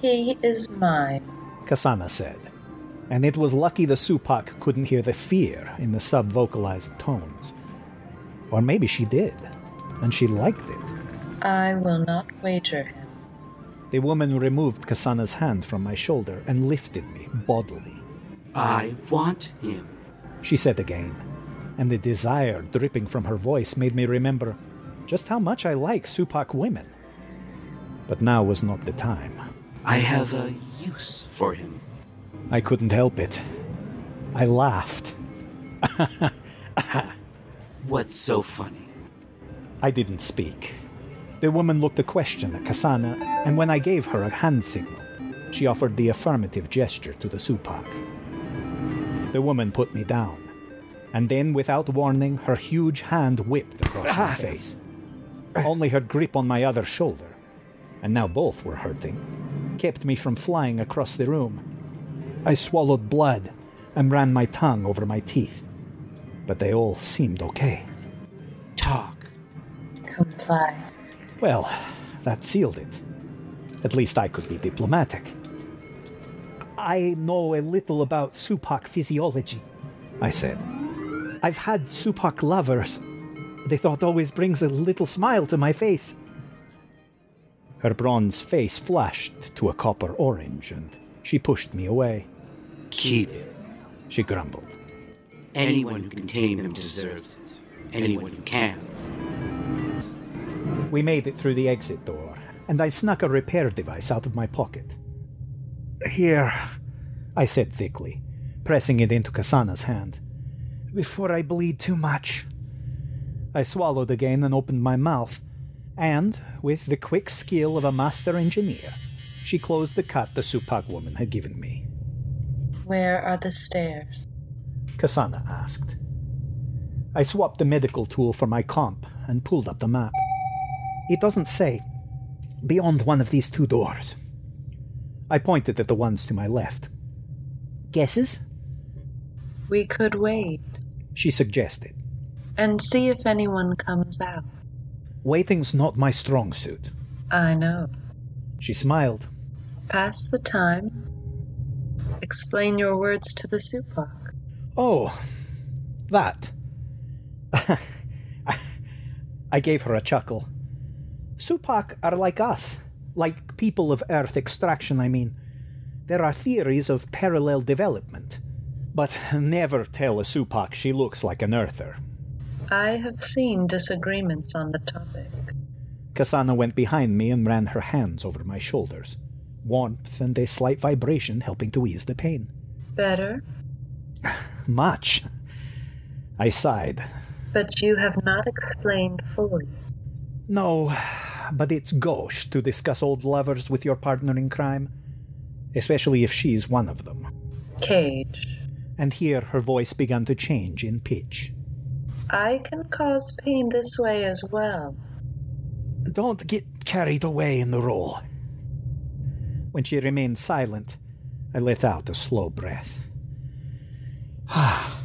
He is mine, Kasana said, and it was lucky the Supak couldn't hear the fear in the sub-vocalized tones. Or maybe she did, and she liked it. I will not wager him. The woman removed Kasana's hand from my shoulder and lifted me bodily. I want him, she said again, and the desire dripping from her voice made me remember just how much I like Supak women. But now was not the time. I have a use for him. I couldn't help it. I laughed. What's so funny? I didn't speak. The woman looked a question at Kasana, and when I gave her a hand signal, she offered the affirmative gesture to the Supak. The woman put me down, and then, without warning, her huge hand whipped across my face. Only her grip on my other shoulder, and now both were hurting, kept me from flying across the room. I swallowed blood and ran my tongue over my teeth, but they all seemed okay. Talk. Comply. Well, that sealed it. At least I could be diplomatic. I know a little about Supak physiology, I said. I've had Supak lovers. The thought always brings a little smile to my face. Her bronze face flashed to a copper orange, and she pushed me away. Keep him, she grumbled. Anyone who can tame him deserves it. Anyone who can't. We made it through the exit door, and I snuck a repair device out of my pocket. Here, I said thickly, pressing it into Kasana's hand. Before I bleed too much. I swallowed again and opened my mouth, and, with the quick skill of a master engineer, she closed the cut the Supak woman had given me. Where are the stairs? Kasana asked. I swapped the medical tool for my comp and pulled up the map. It doesn't say. Beyond one of these two doors. I pointed at the ones to my left. Guesses? We could wait, she suggested. And see if anyone comes out. Waiting's not my strong suit. I know. She smiled. Pass the time. Explain your words to the Supak. Oh, that. I gave her a chuckle. Supak are like us, like people of Earth extraction, I mean. There are theories of parallel development, but never tell a Supak she looks like an Earther. I have seen disagreements on the topic. Kasana went behind me and ran her hands over my shoulders, warmth and a slight vibration helping to ease the pain. Better? Much. I sighed. But you have not explained fully. No, but it's gauche to discuss old lovers with your partner in crime, especially if she's one of them. Cage. And here her voice began to change in pitch. I can cause pain this way as well. Don't get carried away in the role. When she remained silent, I let out a slow breath. Ah,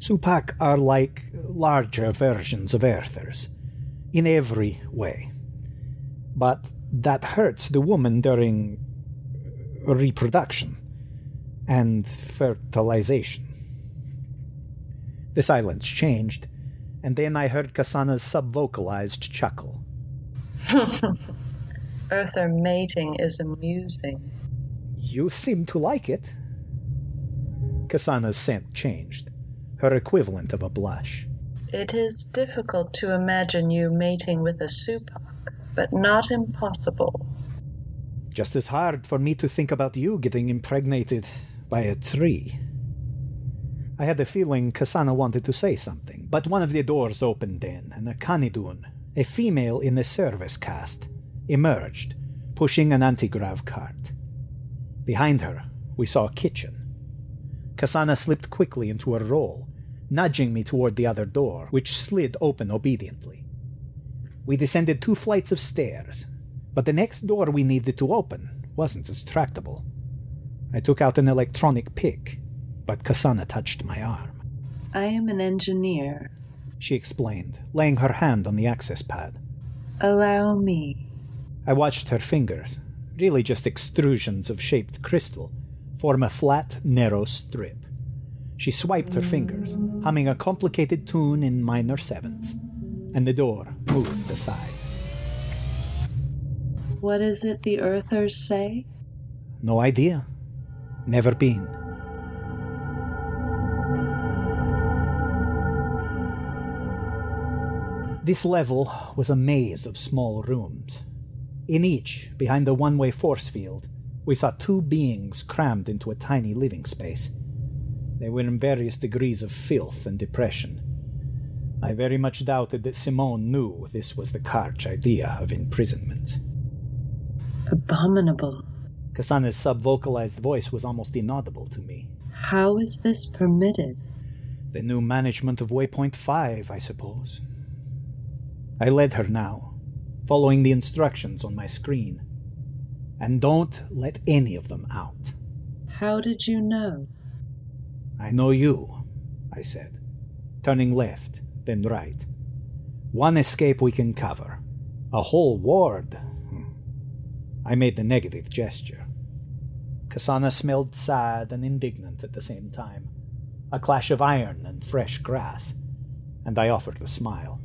Supak are like larger versions of Earthers, in every way. But that hurts the woman during reproduction, and fertilization. The silence changed, and then I heard Kasana's sub-vocalized chuckle. Earther mating is amusing. You seem to like it. Kasana's scent changed, her equivalent of a blush. It is difficult to imagine you mating with a Supak, but not impossible. Just as hard for me to think about you getting impregnated by a tree. I had a feeling Kasana wanted to say something, but one of the doors opened then, and a Kanedun, a female in the service caste, emerged, pushing an antigrav cart. Behind her, we saw a kitchen. Kasana slipped quickly into a roll, nudging me toward the other door, which slid open obediently. We descended two flights of stairs, but the next door we needed to open wasn't as tractable. I took out an electronic pick, but Kasana touched my arm. I am an engineer, she explained, laying her hand on the access pad. Allow me. I watched her fingers, really just extrusions of shaped crystal, form a flat, narrow strip. She swiped her fingers, humming a complicated tune in minor sevenths, and the door moved aside. What is it the Earthers say? No idea. Never been. This level was a maze of small rooms. In each, behind a one-way force field, we saw two beings crammed into a tiny living space. They were in various degrees of filth and depression. I very much doubted that Simone knew this was the Karch idea of imprisonment. Abominable. Kasana's sub-vocalized voice was almost inaudible to me. How is this permitted? The new management of Waypoint five, I suppose. I led her now, following the instructions on my screen. And don't let any of them out. How did you know? I know you, I said, turning left, then right. One escape we can cover. A whole ward... I made the negative gesture. Kasana smelled sad and indignant at the same time, a clash of iron and fresh grass, and I offered a smile.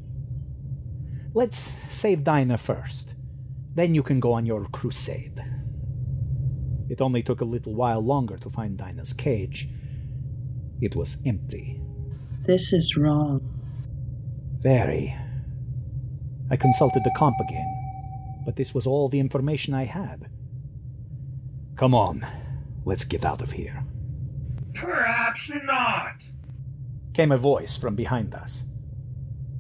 Let's save Dinah first, then you can go on your crusade. It only took a little while longer to find Dinah's cage. It was empty. This is wrong. Very. I consulted the comp again. But this was all the information I had. Come on, let's get out of here. Perhaps not, came a voice from behind us.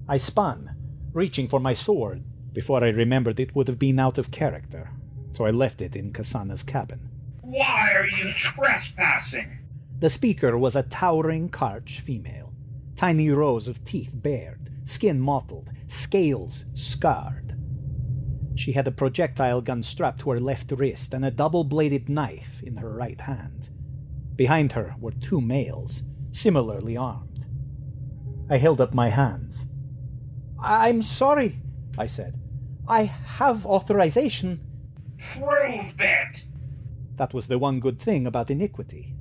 I spun, reaching for my sword, before I remembered it would have been out of character, so I left it in Kasana's cabin. Why are you trespassing? The speaker was a towering Karch female, tiny rows of teeth bared, skin mottled, scales scarred. She had a projectile gun strapped to her left wrist and a double-bladed knife in her right hand. Behind her were two males, similarly armed. I held up my hands. I'm sorry, I said. I have authorization. Prove it! That was the one good thing about Iniquity.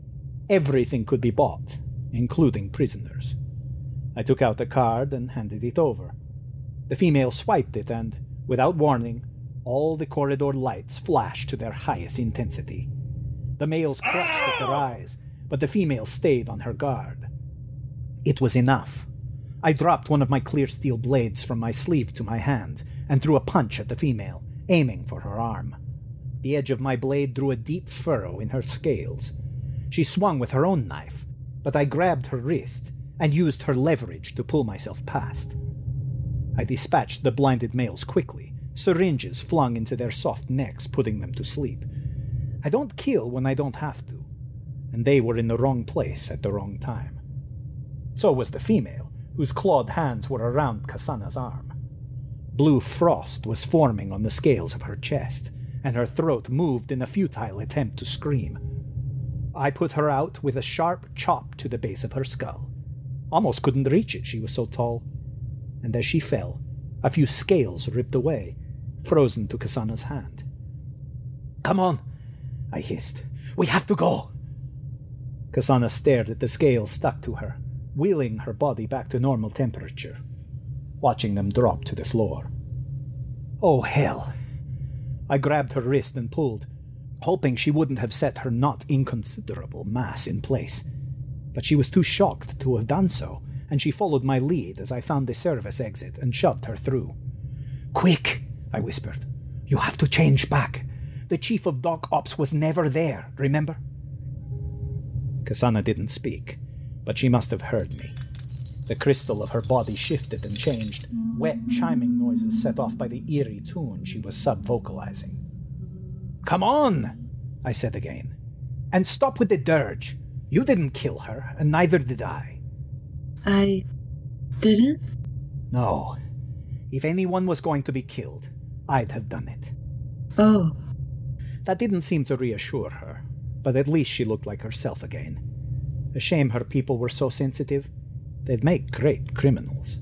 Everything could be bought, including prisoners. I took out a card and handed it over. The female swiped it and... without warning, all the corridor lights flashed to their highest intensity. The males clutched at their eyes, but the female stayed on her guard. It was enough. I dropped one of my clear steel blades from my sleeve to my hand and threw a punch at the female, aiming for her arm. The edge of my blade drew a deep furrow in her scales. She swung with her own knife, but I grabbed her wrist and used her leverage to pull myself past. I dispatched the blinded males quickly, syringes flung into their soft necks, putting them to sleep. I don't kill when I don't have to, and they were in the wrong place at the wrong time. So was the female, whose clawed hands were around Kasana's arm. Blue frost was forming on the scales of her chest, and her throat moved in a futile attempt to scream. I put her out with a sharp chop to the base of her skull. Almost couldn't reach it, she was so tall. And as she fell, a few scales ripped away, frozen to Kasana's hand. Come on, I hissed. We have to go. Kasana stared at the scales stuck to her, wheeling her body back to normal temperature, watching them drop to the floor. Oh, hell! I grabbed her wrist and pulled, hoping she wouldn't have set her not inconsiderable mass in place. But she was too shocked to have done so, and she followed my lead as I found the service exit and shoved her through. "Quick!" I whispered. "You have to change back. The chief of Doc Ops was never there, remember?" Kasana didn't speak, but she must have heard me. The crystal of her body shifted and changed, wet chiming noises set off by the eerie tune she was sub-vocalizing. "Come on!" I said again. "And stop with the dirge. You didn't kill her, and neither did I." "I didn't?" "No. If anyone was going to be killed, I'd have done it." "Oh." That didn't seem to reassure her, but at least she looked like herself again. A shame her people were so sensitive. They'd make great criminals.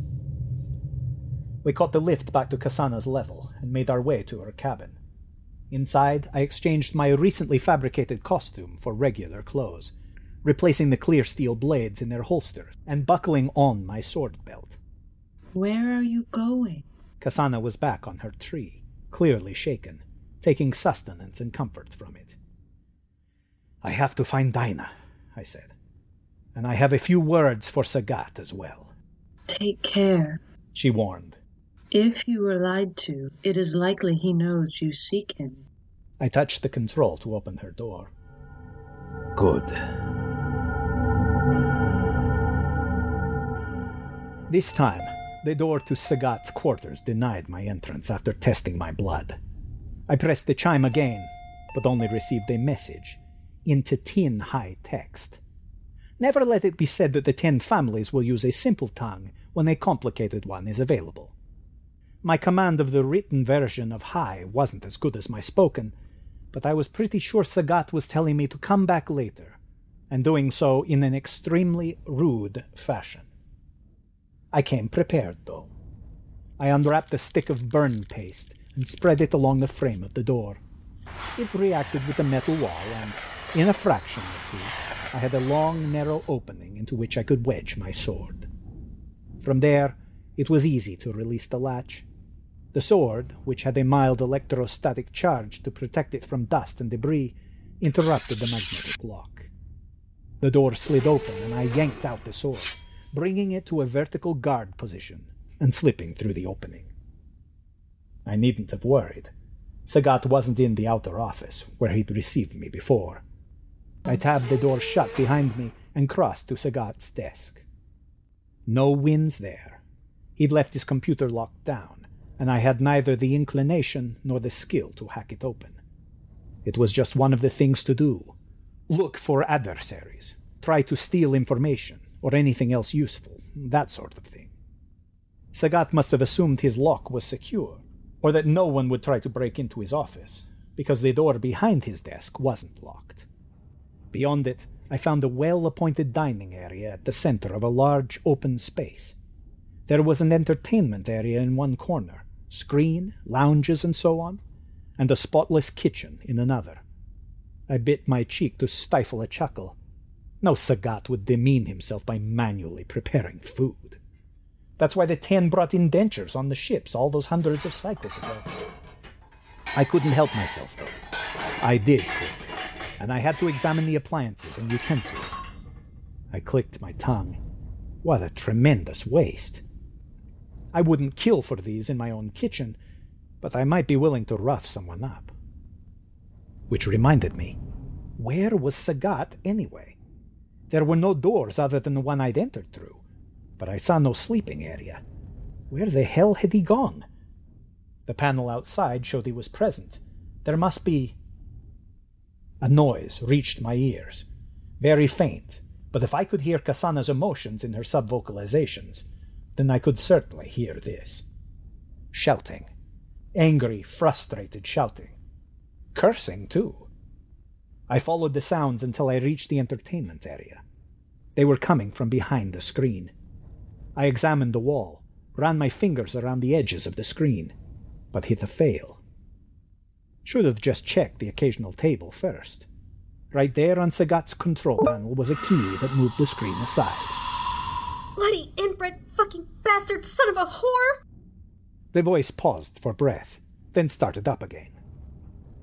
We caught the lift back to Kasana's level and made our way to her cabin. Inside, I exchanged my recently fabricated costume for regular clothes, replacing the clear steel blades in their holsters and buckling on my sword belt. "Where are you going?" Kasana was back on her tree, clearly shaken, taking sustenance and comfort from it. "I have to find Dinah," I said. "And I have a few words for Sagat as well." "Take care," she warned. "If you were lied to, it is likely he knows you seek him." I touched the control to open her door. "Good." This time, the door to Sagat's quarters denied my entrance after testing my blood. I pressed the chime again, but only received a message in Titin high text. "Never let it be said that the ten families will use a simple tongue when a complicated one is available." My command of the written version of High wasn't as good as my spoken, but I was pretty sure Sagat was telling me to come back later, and doing so in an extremely rude fashion. I came prepared, though. I unwrapped a stick of burn paste and spread it along the frame of the door. It reacted with the metal wall, and in a fraction or two, I had a long, narrow opening into which I could wedge my sword. From there, it was easy to release the latch. The sword, which had a mild electrostatic charge to protect it from dust and debris, interrupted the magnetic lock. The door slid open, and I yanked out the sword, bringing it to a vertical guard position and slipping through the opening. I needn't have worried. Sagat wasn't in the outer office, where he'd received me before. I tabbed the door shut behind me and crossed to Sagat's desk. No Wins there. He'd left his computer locked down, and I had neither the inclination nor the skill to hack it open. It was just one of the things to do. Look for adversaries, try to steal information, or anything else useful, that sort of thing. Sagat must have assumed his lock was secure, or that no one would try to break into his office, because the door behind his desk wasn't locked. Beyond it, I found a well-appointed dining area at the center of a large open space. There was an entertainment area in one corner, screen, lounges, and so on, and a spotless kitchen in another. I bit my cheek to stifle a chuckle. No Sagat would demean himself by manually preparing food. That's why the ten brought indentures on the ships all those hundreds of cycles ago. I couldn't help myself, though. I did cook. And I had to examine the appliances and utensils. I clicked my tongue. What a tremendous waste. I wouldn't kill for these in my own kitchen, but I might be willing to rough someone up. Which reminded me, where was Sagat anyway? There were no doors other than the one I'd entered through, but I saw no sleeping area. Where the hell had he gone? The panel outside showed he was present. There must be... A noise reached my ears, very faint, but if I could hear Kasana's emotions in her sub-vocalizations, then I could certainly hear this. Shouting. Angry, frustrated shouting. Cursing, too. I followed the sounds until I reached the entertainment area. They were coming from behind the screen. I examined the wall, ran my fingers around the edges of the screen, but hit a fail. Should have just checked the occasional table first. Right there on Sagat's control panel was a key that moved the screen aside. Bloody inbred fucking bastard son of a whore! The voice paused for breath, then started up again.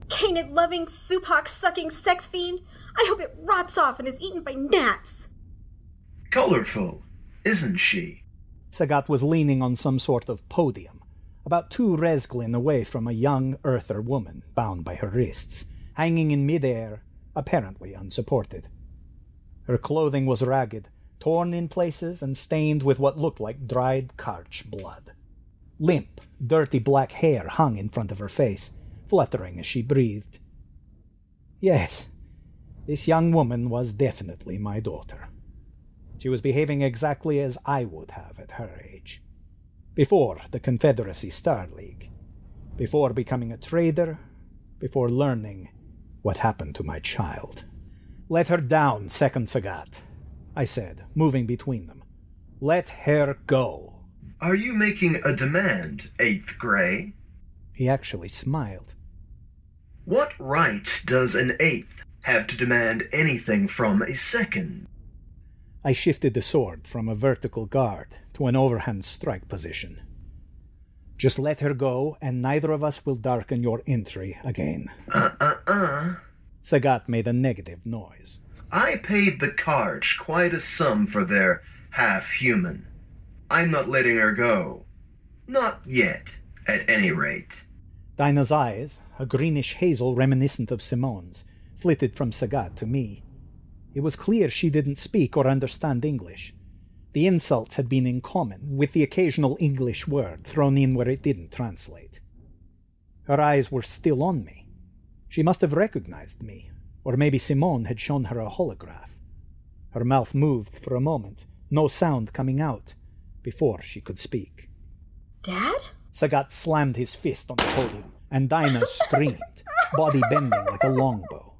Canid-loving, Supak-sucking sex fiend! I hope it rots off and is eaten by gnats! Colorful, isn't she? Sagat was leaning on some sort of podium, about two Resglin away from a young Earther woman bound by her wrists, hanging in midair, apparently unsupported. Her clothing was ragged, torn in places and stained with what looked like dried Karch blood. Limp, dirty black hair hung in front of her face, fluttering as she breathed. Yes, this young woman was definitely my daughter. She was behaving exactly as I would have at her age. Before the Confederacy Star League. Before becoming a trader. Before learning what happened to my child. Let her down, Second Sagat, I said, moving between them. Let her go. Are you making a demand, Eighth Gray? He actually smiled. What right does an Eighth have to demand anything from a Second? I shifted the sword from a vertical guard to an overhand strike position. Just let her go, and neither of us will darken your entry again. Uh-uh-uh. Sagat made a negative noise. I paid the Karch quite a sum for their half-human. I'm not letting her go. Not yet, at any rate. Dinah's eyes, a greenish hazel reminiscent of Simone's, flitted from Sagat to me. It was clear she didn't speak or understand English. The insults had been in common, with the occasional English word thrown in where it didn't translate. Her eyes were still on me. She must have recognized me, or maybe Simone had shown her a holograph. Her mouth moved for a moment, no sound coming out, before she could speak. Dad? Sagat slammed his fist on the podium, and Dinah screamed, body bending like a longbow.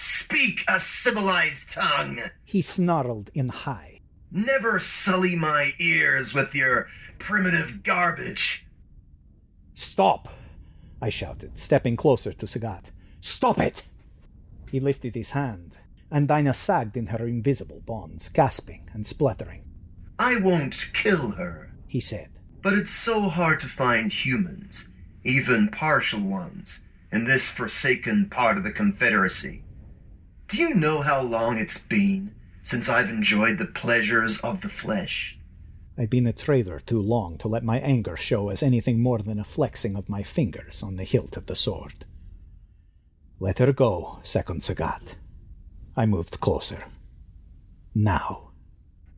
Speak a civilized tongue! He snarled in high. Never sully my ears with your primitive garbage! Stop! I shouted, stepping closer to Sagat. Stop it! He lifted his hand, and Dinah sagged in her invisible bonds, gasping and spluttering. I won't kill her, he said. But it's so hard to find humans, even partial ones, in this forsaken part of the Confederacy. Do you know how long it's been since I've enjoyed the pleasures of the flesh? I'd been a traitor too long to let my anger show as anything more than a flexing of my fingers on the hilt of the sword. Let her go, Second Sagat. I moved closer. Now.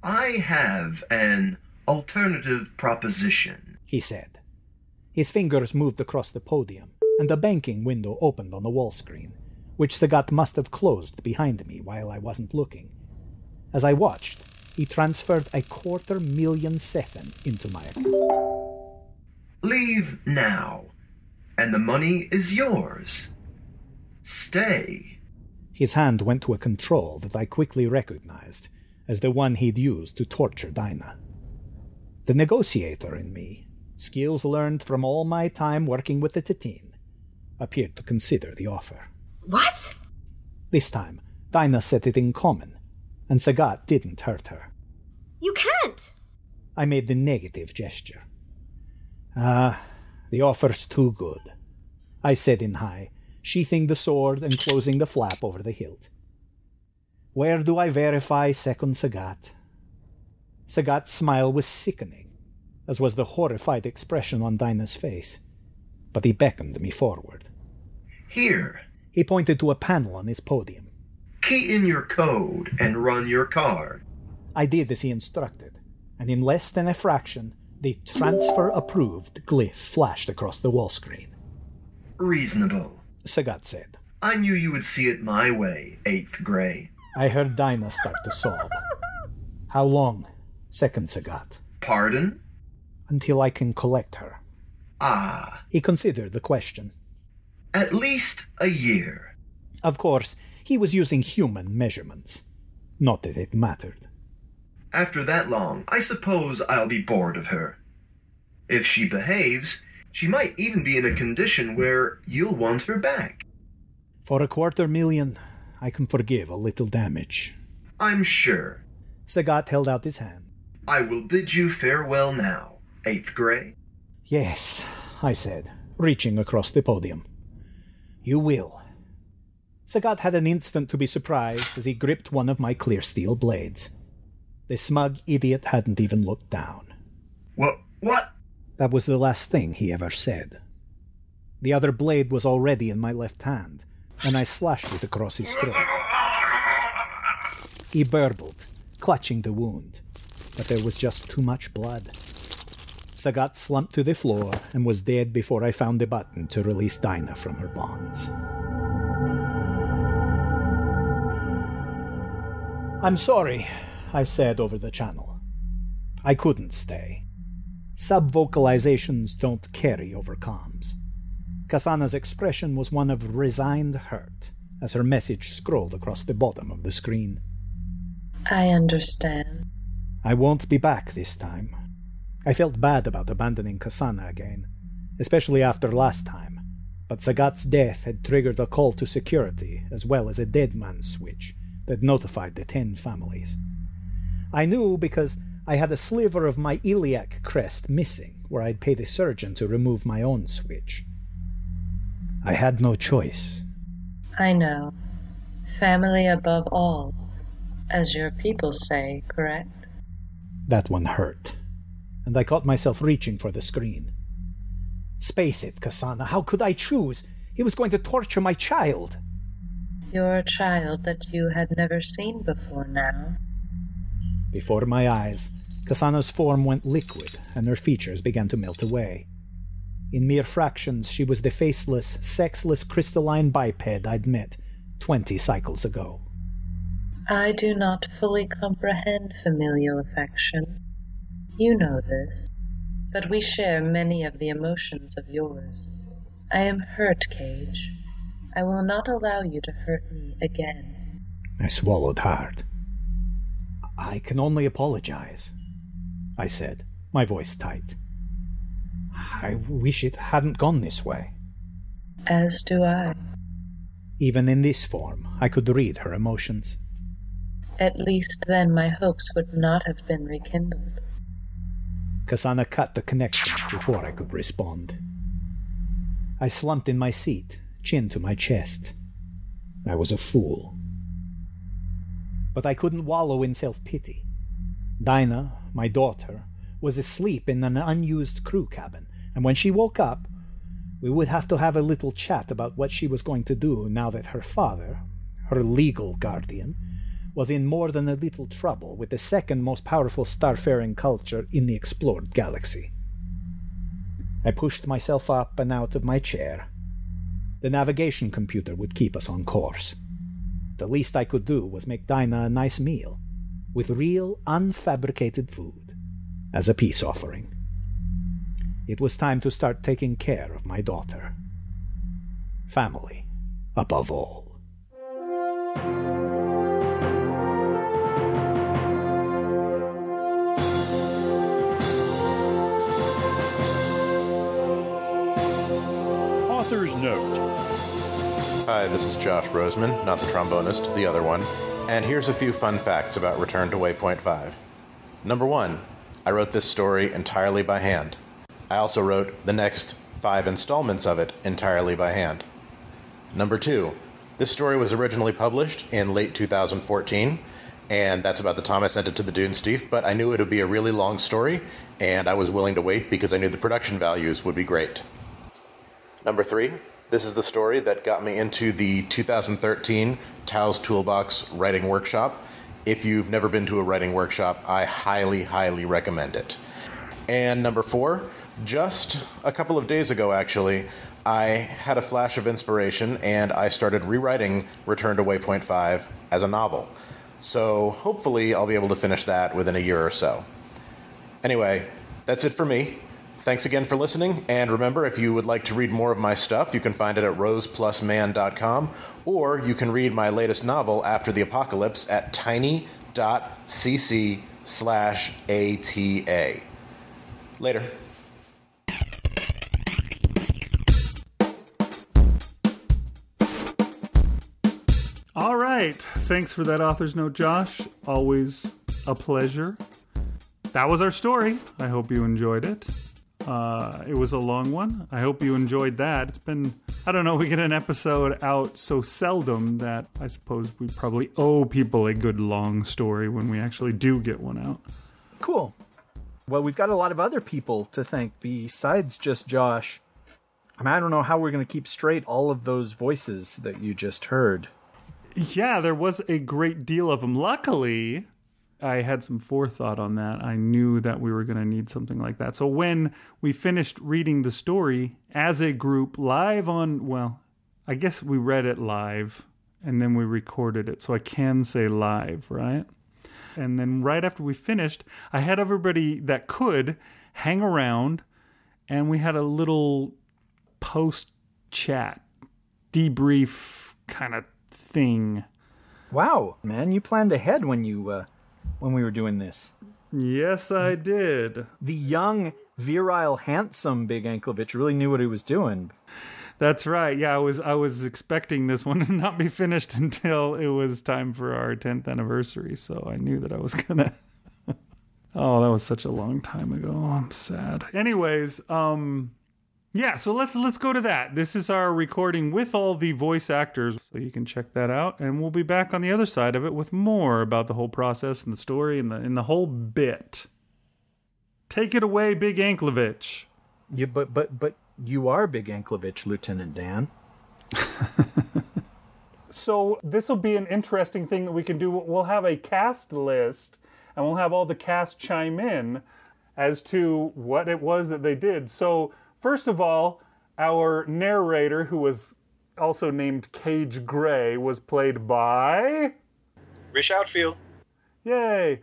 I have an alternative proposition, he said. His fingers moved across the podium, and a banking window opened on the wall screen, which Sagat must have closed behind me while I wasn't looking. As I watched, he transferred a quarter million sefin into my account. Leave now, and the money is yours. Stay. His hand went to a control that I quickly recognized, as the one he'd used to torture Dinah. The negotiator in me, skills learned from all my time working with the Titin, appeared to consider the offer. What? This time, Dinah said it in common, and Sagat didn't hurt her. You can't! I made the negative gesture. Ah, the offer's too good, I said in high, sheathing the sword and closing the flap over the hilt. Where do I verify, Second Sagat? Sagat's smile was sickening, as was the horrified expression on Dinah's face, but he beckoned me forward. Here. He pointed to a panel on his podium. Key in your code and run your card. I did as he instructed, and in less than a fraction, the transfer-approved glyph flashed across the wall screen. Reasonable, Sagat said. I knew you would see it my way, Eighth Gray. I heard Dinah start to sob. How long, Second Sagat? Pardon? Until I can collect her. Ah. He considered the question. At least a year. Of course, he was using human measurements. Not that it mattered. After that long, I suppose I'll be bored of her. If she behaves, she might even be in a condition where you'll want her back. For a quarter million... I can forgive a little damage. I'm sure. Sagat held out his hand. I will bid you farewell now, Eighth Grey. Yes, I said, reaching across the podium. You will. Sagat had an instant to be surprised as he gripped one of my clear steel blades. The smug idiot hadn't even looked down. What? What? That was the last thing he ever said. The other blade was already in my left hand, and I slashed it across his throat. He burbled, clutching the wound, but there was just too much blood. Sagat slumped to the floor and was dead before I found the button to release Dinah from her bonds. I'm sorry, I said over the channel. I couldn't stay. Sub-vocalizations don't carry over comms. Kasana's expression was one of resigned hurt as her message scrolled across the bottom of the screen. I understand. I won't be back this time. I felt bad about abandoning Kasana again, especially after last time, but Sagat's death had triggered a call to security as well as a dead man switch that notified the ten families. I knew because I had a sliver of my iliac crest missing where I'd paid a surgeon to remove my own switch. I had no choice. I know. Family above all, as your people say, correct? That one hurt, and I caught myself reaching for the screen. Space it, Kasana. How could I choose? He was going to torture my child. Your child that you had never seen before now. Before my eyes, Kasana's form went liquid, and her features began to melt away. In mere fractions, she was the faceless, sexless crystalline biped I'd met twenty cycles ago. I do not fully comprehend familial affection. You know this, but we share many of the emotions of yours. I am hurt, Cage. I will not allow you to hurt me again. I swallowed hard. I can only apologize, I said, my voice tight. I wish it hadn't gone this way. As do I. Even in this form, I could read her emotions. At least then my hopes would not have been rekindled. Kasana cut the connection before I could respond. I slumped in my seat, chin to my chest. I was a fool. But I couldn't wallow in self-pity. Dinah, my daughter, was asleep in an unused crew cabin, and when she woke up, we would have to have a little chat about what she was going to do now that her father, her legal guardian, was in more than a little trouble with the second most powerful starfaring culture in the explored galaxy. I pushed myself up and out of my chair. The navigation computer would keep us on course. The least I could do was make Dinah a nice meal, with real, unfabricated food, as a peace offering. It was time to start taking care of my daughter. Family, above all. Author's Note. Hi, this is Josh Roseman, not the trombonist, the other one, and here's a few fun facts about Return to Waypoint five. Number one, I wrote this story entirely by hand. I also wrote the next five installments of it entirely by hand. Number two, this story was originally published in late two thousand fourteen, and that's about the time I sent it to the Dunesteef, but I knew it would be a really long story, and I was willing to wait because I knew the production values would be great. Number three, this is the story that got me into the two thousand thirteen Tao's Toolbox writing workshop. If you've never been to a writing workshop, I highly, highly recommend it. And number four, just a couple of days ago, actually, I had a flash of inspiration and I started rewriting Return to Waypoint five as a novel. So hopefully I'll be able to finish that within a year or so. Anyway, that's it for me. Thanks again for listening, and remember, if you would like to read more of my stuff, you can find it at rose plus man dot com, or you can read my latest novel, After the Apocalypse, at tiny dot c c slash A T A. Later. All right. right. Thanks for that author's note, Josh. Always a pleasure. That was our story. I hope you enjoyed it. Uh, it was a long one. I hope you enjoyed that. It's been, I don't know, we get an episode out so seldom that I suppose we probably owe people a good long story when we actually do get one out. Cool. Well, we've got a lot of other people to thank besides just Josh. I mean, I don't know how we're going to keep straight all of those voices that you just heard. Yeah, there was a great deal of them. Luckily, I had some forethought on that. I knew that we were going to need something like that. So when we finished reading the story as a group live on, well, I guess we read it live and then we recorded it. So I can say live, right? And then right after we finished, I had everybody that could hang around and we had a little post chat debrief kind of thing. Wow, man, you planned ahead when you... Uh... when we were doing this. Yes, I did. The young, virile, handsome Big Anklevich really knew what he was doing. That's right. Yeah, I was I was expecting this one to not be finished until it was time for our tenth anniversary, so I knew that I was gonna... Oh, that was such a long time ago. I'm sad. Anyways, um yeah, so let's let's go to that. This is our recording with all the voice actors, so you can check that out, and we'll be back on the other side of it with more about the whole process and the story and the and the whole bit. Take it away, Big Anklevich. Yeah, but but but you are Big Anklevich, Lieutenant Dan. So this will be an interesting thing that we can do. We'll have a cast list, and we'll have all the cast chime in as to what it was that they did. So. First of all, our narrator, who was also named Cage Gray, was played by... Rish Outfield. Yay.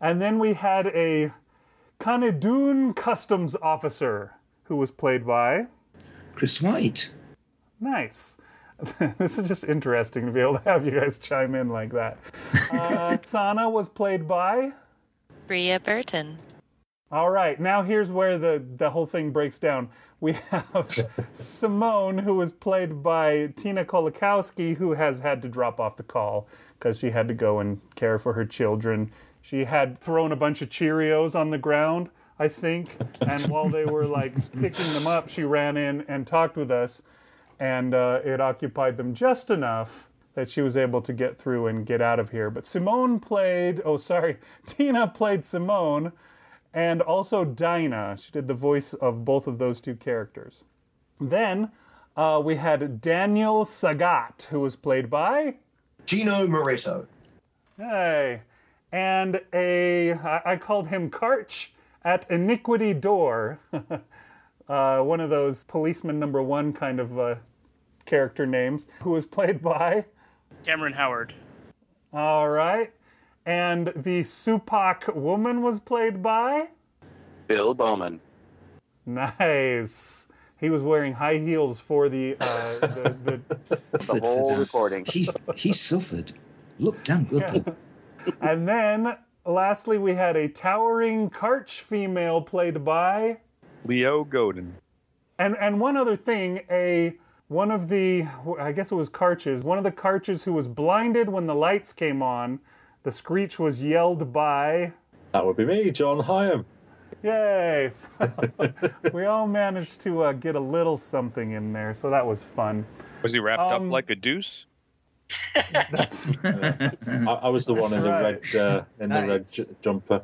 And then we had a Kanedun customs officer, who was played by... Chris White. Nice. This is just interesting to be able to have you guys chime in like that. Uh, Kasana was played by... Bria Burton. All right, now here's where the, the whole thing breaks down. We have Simone, who was played by Tina Kolakowski, who has had to drop off the call because she had to go and care for her children. She had thrown a bunch of Cheerios on the ground, I think, and while they were, like, picking them up, she ran in and talked with us, and uh, it occupied them just enough that she was able to get through and get out of here. But Simone played... Oh, sorry. Tina played Simone... and also Dinah. She did the voice of both of those two characters. Then uh, we had Daniel Sagat, who was played by... Gino Moretto. Hey. And a... I, I called him Karch at Iniquity Door. uh, one of those policeman number one kind of uh, character names, who was played by... Cameron Howard. All right. And the Supak woman was played by? Bill Bowman. Nice. He was wearing high heels for the uh, the, the, the whole recording. He, he suffered. Look damn good. Yeah. And then, lastly, we had a towering Karch female played by? Leo Godin. And and one other thing, a one of the, I guess it was Karches, one of the Karches who was blinded when the lights came on. The screech was yelled by... That would be me, John Higham. Yay! So we all managed to uh, get a little something in there, so that was fun. Was he wrapped um, up like a deuce? That's... Uh, I, I was the one in the right. red uh, in nice. the red j jumper.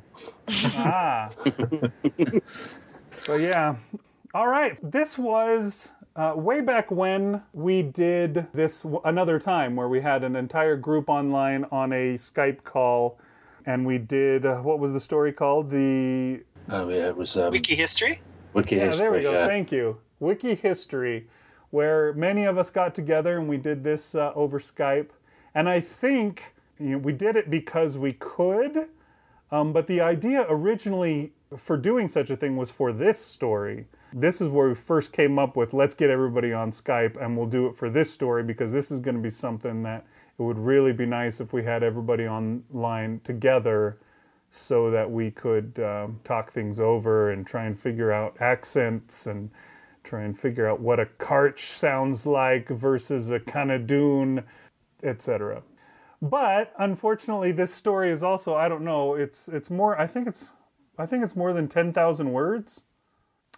Ah. So yeah. All right. This was... Uh, way back when we did this w another time where we had an entire group online on a Skype call and we did, uh, what was the story called? The... Oh yeah, it was... Um, Wiki History? Wiki yeah, History, there we go, yeah. Thank you. Wiki History, where many of us got together and we did this uh, over Skype. And I think you know, we did it because we could, um, but the idea originally for doing such a thing was for this story. This is where we first came up with, let's get everybody on Skype and we'll do it for this story because this is going to be something that it would really be nice if we had everybody online together so that we could um, talk things over and try and figure out accents and try and figure out what a Karch sounds like versus a Kanedun, et cetera. But unfortunately, this story is also, I don't know, it's it's more, I think it's I think it's more than ten thousand words.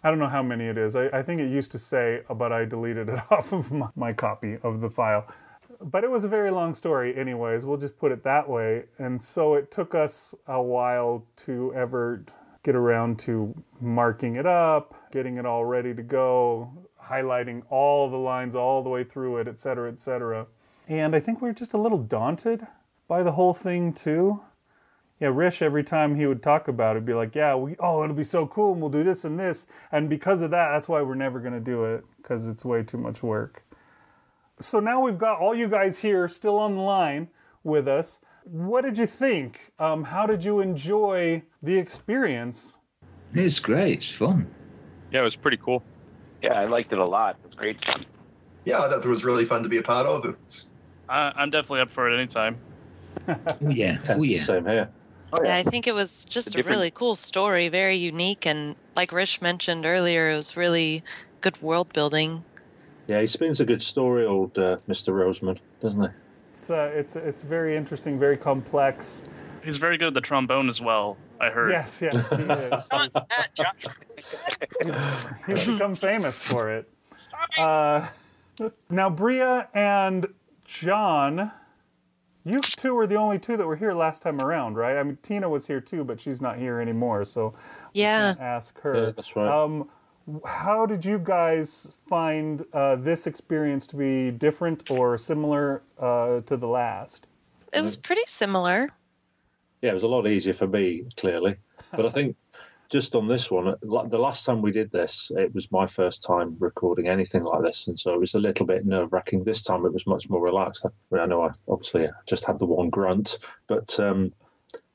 I don't know how many it is. I, I think it used to say, but I deleted it off of my, my copy of the file. But it was a very long story anyways. We'll just put it that way. And so it took us a while to ever get around to marking it up, getting it all ready to go, highlighting all the lines all the way through it, et cetera, et cetera. And I think we were just a little daunted by the whole thing too. Yeah, Rish, every time he would talk about it, be like, yeah, we, oh, it'll be so cool, and we'll do this and this, and because of that, that's why we're never going to do it, because it's way too much work. So now we've got all you guys here still on the line with us. What did you think? Um, how did you enjoy the experience? It's great. It's fun. Yeah, it was pretty cool. Yeah, I liked it a lot. It was great. Yeah, I thought it was really fun to be a part of. It was... I, I'm definitely up for it anytime. Oh, yeah. Oh, yeah. Same here. Oh, yeah. Yeah, I think it was just a, a really cool story, very unique, and like Rish mentioned earlier, it was really good world building. Yeah, he spins a good story, old uh, Mister Roseman, doesn't he? It's uh, it's it's very interesting, very complex. He's very good at the trombone as well, I heard. Yes, yes, he is. Not that, Josh. He's become famous for it. Stop it. Uh, now, Bria and John. You two were the only two that were here last time around, right? I mean, Tina was here too, but she's not here anymore, so yeah, we can't ask her. Yeah, that's right. Um, how did you guys find uh, this experience to be different or similar uh, to the last? It was pretty similar. Yeah, it was a lot easier for me, clearly. But I think just on this one, the last time we did this, it was my first time recording anything like this, and so it was a little bit nerve-wracking. This time it was much more relaxed. I know I obviously just had the one grunt, but um,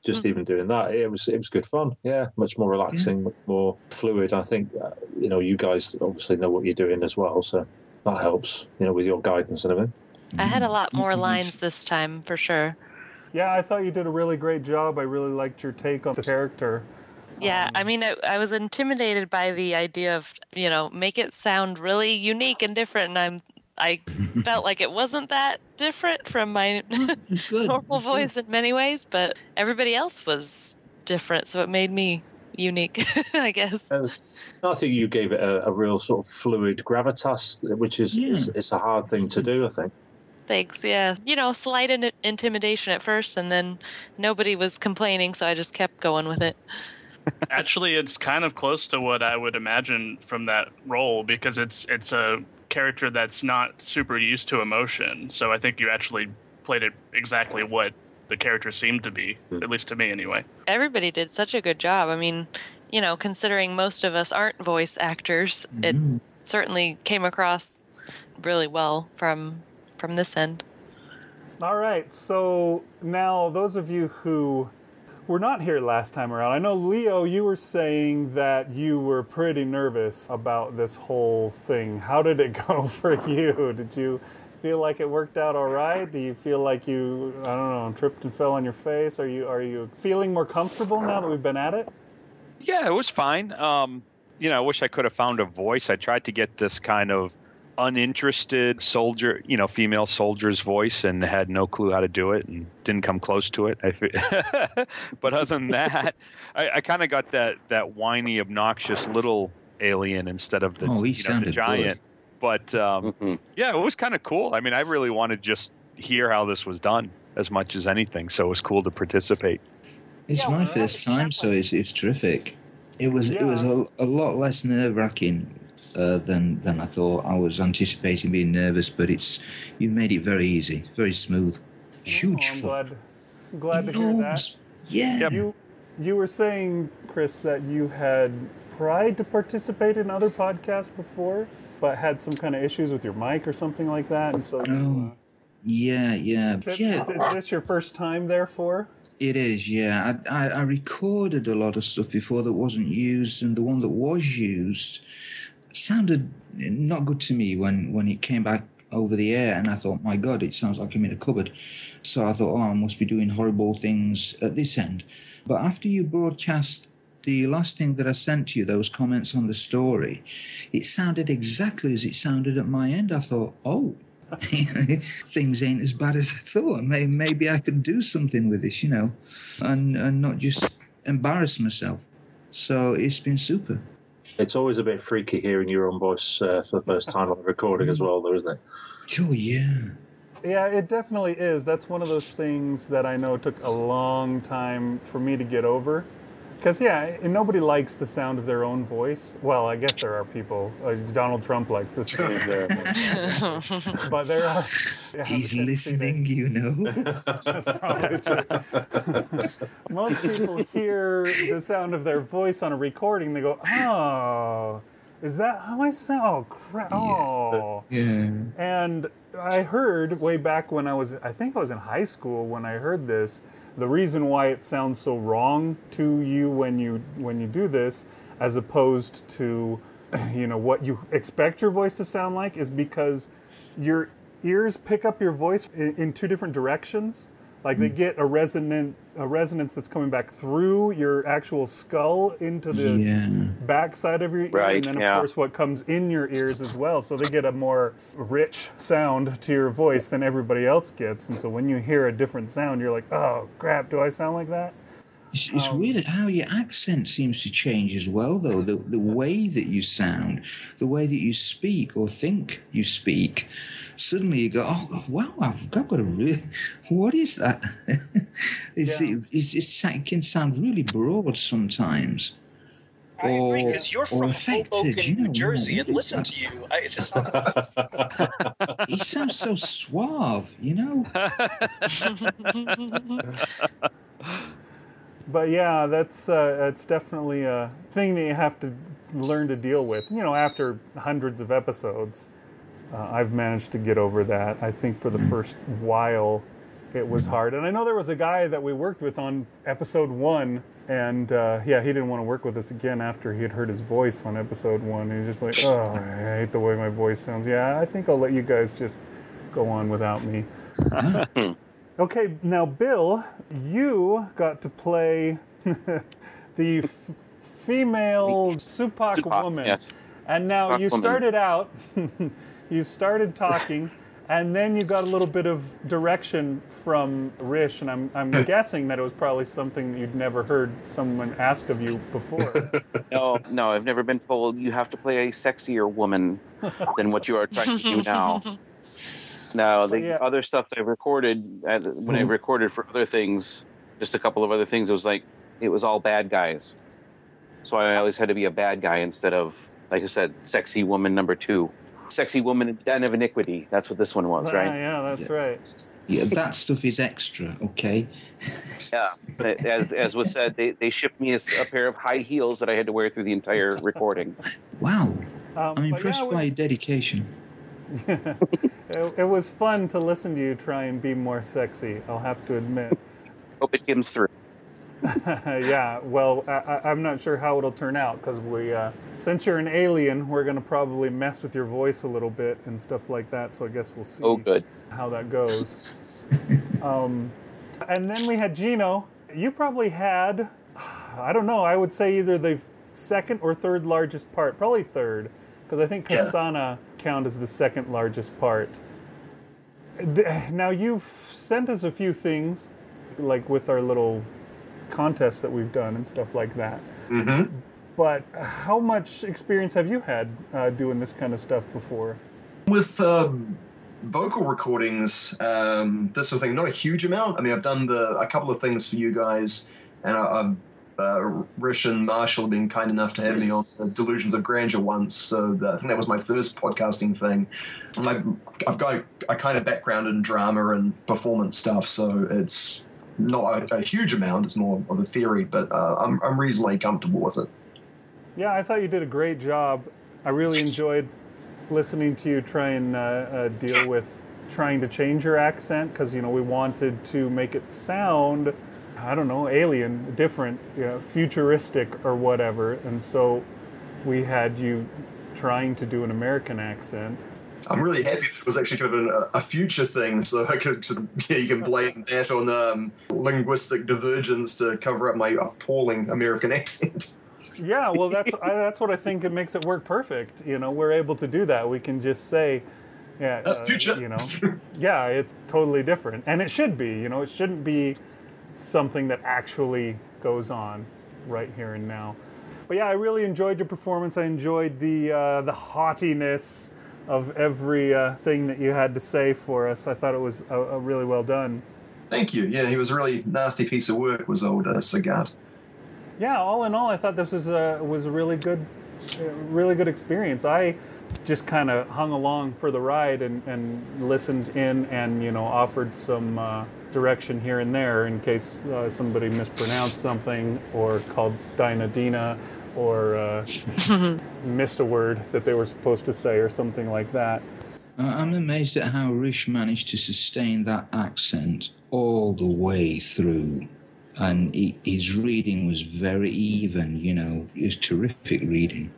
just mm. even doing that, it was it was good fun. Yeah, much more relaxing, yeah. Much more fluid. I think uh, you know, you guys obviously know what you're doing as well, so that helps. You know, with your guidance and everything. I had a lot more lines this time for sure. Yeah, I thought you did a really great job. I really liked your take on the character. Yeah, I mean, I, I was intimidated by the idea of, you know, make it sound really unique and different, and I'm, I felt like it wasn't that different from my normal voice in many ways, but everybody else was different, so it made me unique, I guess. Uh, I think you gave it a, a real sort of fluid gravitas, which is, yeah. is it's a hard thing to do, I think. Thanks, yeah. You know, slight in intimidation at first, and then nobody was complaining, so I just kept going with it. Actually, it's kind of close to what I would imagine from that role, because it's it's a character that's not super used to emotion. So I think you actually played it exactly what the character seemed to be, at least to me anyway. Everybody did such a good job. I mean, you know, considering most of us aren't voice actors, it mm. certainly came across really well from from this end. All right. So now those of you who... we're not here last time around. I know, Leo, you were saying that you were pretty nervous about this whole thing. How did it go for you? Did you feel like it worked out all right? Do you feel like you, I don't know, tripped and fell on your face? Are you are you feeling more comfortable now that we've been at it? Yeah, it was fine. Um, you know, I wish I could have found a voice. I tried to get this kind of uninterested soldier, you know, female soldier's voice, and had no clue how to do it and didn't come close to it. I but other than that, I, I kind of got that, that whiny, obnoxious little alien instead of the, oh, he you know, the giant. Good. But um, mm-hmm. yeah, it was kind of cool. I mean, I really wanted to just hear how this was done as much as anything. So it was cool to participate. It's yeah, my first time, so it's, it's terrific. It was, yeah. it was a, a lot less nerve-wracking Uh, than than I thought. I was anticipating being nervous, but it's you made it very easy, very smooth. Huge. Oh, I'm glad, glad to hear that. Yeah. Yep. You you were saying, Chris, that you had tried to participate in other podcasts before, but had some kind of issues with your mic or something like that, and so. Oh, yeah, yeah, is it, yeah. Is this your first time, therefore? It is, yeah. I, I I recorded a lot of stuff before that wasn't used, and the one that was used sounded not good to me when, when it came back over the air, and I thought, my God, it sounds like I'm in a cupboard. So I thought, oh, I must be doing horrible things at this end. But after you broadcast the last thing that I sent to you, those comments on the story, it sounded exactly as it sounded at my end. I thought, oh, things ain't as bad as I thought. Maybe, maybe I could do something with this, you know, and, and not just embarrass myself. So it's been super. It's always a bit freaky hearing your own voice uh, for the first time on the recording as well, though, isn't it? Oh, yeah. Yeah, it definitely is. That's one of those things that I know took a long time for me to get over. Because, yeah, nobody likes the sound of their own voice. Well, I guess there are people. Like Donald Trump likes the sound of their own voice. But there are... Yeah, he's listening, you know. That's probably true. Most people hear the sound of their voice on a recording. They go, oh, is that how I sound? Oh, crap. Oh. Yeah. And I heard way back when I was... I think I was in high school when I heard this. The reason why it sounds so wrong to you when you when you do this, as opposed to, you know, what you expect your voice to sound like, is because your ears pick up your voice in, in two different directions. Like they get a resonant a resonance that's coming back through your actual skull into the yeah. backside of your ear, right, and then of yeah. course what comes in your ears as well. So they get a more rich sound to your voice than everybody else gets. And so when you hear a different sound, you're like, oh crap, do I sound like that? It's, it's um, weird how your accent seems to change as well, though. The the way that you sound, the way that you speak or think you speak. Suddenly you go, oh wow! I've got a really. What is that? it's, yeah. it's, it's, it can sound really broad sometimes. I or, agree because you're from affected, Hoboken, you know, New Jersey, and listen that? to you. I, it just sounds. He sounds so suave, you know. But yeah, that's uh, that's definitely a thing that you have to learn to deal with. You know, after hundreds of episodes. Uh, I've managed to get over that. I think for the first while it was hard. And I know there was a guy that we worked with on episode one, and uh, yeah, he didn't want to work with us again after he had heard his voice on episode one. He was just like, oh, I hate the way my voice sounds. Yeah, I think I'll let you guys just go on without me. Okay, now, Bill, you got to play the f- female Supak, Supak woman. Yes. And now Supak you woman. started out... You started talking, and then you got a little bit of direction from Rish, and I'm I'm guessing that it was probably something that you'd never heard someone ask of you before. No, no, I've never been told you have to play a sexier woman than what you are trying to do now. No, the yeah. other stuff that I recorded, when I recorded for other things, just a couple of other things, it was like, it was all bad guys. So I always had to be a bad guy instead of, like I said, sexy woman number two. Sexy woman in the den of iniquity. That's what this one was, right? Yeah, yeah that's yeah. right. Yeah, that stuff is extra, okay? Yeah, but as as was said, they, they shipped me a, a pair of high heels that I had to wear through the entire recording. Wow. Um, I'm impressed yeah, was, by your dedication. Yeah, it, it was fun to listen to you try and be more sexy, I'll have to admit. Hope it comes through. Yeah, well, I, I'm not sure how it'll turn out because we, uh, since you're an alien, we're going to probably mess with your voice a little bit and stuff like that. So I guess we'll see oh, good. how that goes. um, and then we had Gino. You probably had, I don't know, I would say either the second or third largest part, probably third, because I think Kasana count as the second largest part. Now, you've sent us a few things, like with our little... contests that we've done and stuff like that. Mm-hmm. But how much experience have you had uh, doing this kind of stuff before? With um, vocal recordings, um, this sort of thing, not a huge amount. I mean, I've done the a couple of things for you guys, and I, I've, uh, Rish and Marshall have been kind enough to have me on the Delusions of Grandeur once, so the, I think that was my first podcasting thing. Like, I've got a, a kind of background in drama and performance stuff, so it's... Not a, a huge amount, it's more of a theory, but uh, I'm, I'm reasonably comfortable with it. Yeah, I thought you did a great job. I really enjoyed listening to you try and uh, uh, deal with trying to change your accent, because, you know, we wanted to make it sound, I don't know, alien, different, you know, futuristic or whatever, and so we had you trying to do an American accent. I'm really happy that it was actually kind of a, a future thing, so I could sort of, yeah, you can blame that on um, linguistic divergence to cover up my appalling American accent. Yeah, well, that's I, that's what I think it makes it work perfect. You know, we're able to do that. We can just say, Yeah, uh, future. You know, yeah, it's totally different, and it should be. You know, it shouldn't be something that actually goes on right here and now. But yeah, I really enjoyed your performance. I enjoyed the uh, the haughtiness of every uh, thing that you had to say for us. I thought it was a, a really well done. Thank you. Yeah, he was a really nasty piece of work, was old uh, Sagat. Yeah, all in all, I thought this was a was a really good, really good experience. I just kind of hung along for the ride and, and listened in, and you know, offered some uh, direction here and there in case uh, somebody mispronounced something or called Dinah Dinah or uh, missed a word that they were supposed to say or something like that. I'm amazed at how Rish managed to sustain that accent all the way through. And he, his reading was very even, you know. It was terrific reading.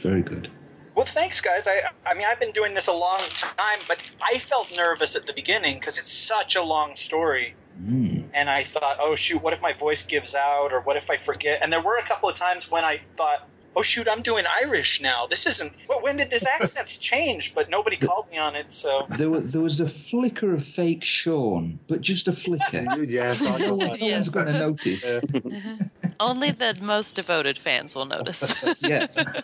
Very good. Well, thanks, guys. I I mean, I've been doing this a long time, but I felt nervous at the beginning because it's such a long story. Mm. And I thought, oh, shoot, what if my voice gives out or what if I forget? And there were a couple of times when I thought, oh, shoot, I'm doing Irish now. This isn't... Well, when did this accents change? But nobody the, called me on it, so... There was, there was a flicker of fake Sean, but just a flicker. Yes, I know what. No one's going to notice. Yeah. Only the most devoted fans will notice. Yeah. Yeah.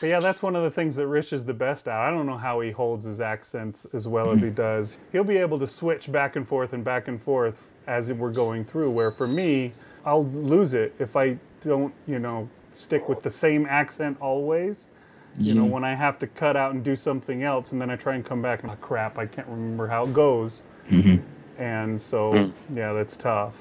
But yeah, that's one of the things that Rish is the best at. I don't know how he holds his accents as well as he does. He'll be able to switch back and forth and back and forth as we're going through, where for me, I'll lose it if I don't, you know... stick with the same accent always. You yeah. know, when I have to cut out and do something else, and then I try and come back and, oh, crap, I can't remember how it goes. Mm-hmm. And so, yeah, that's tough.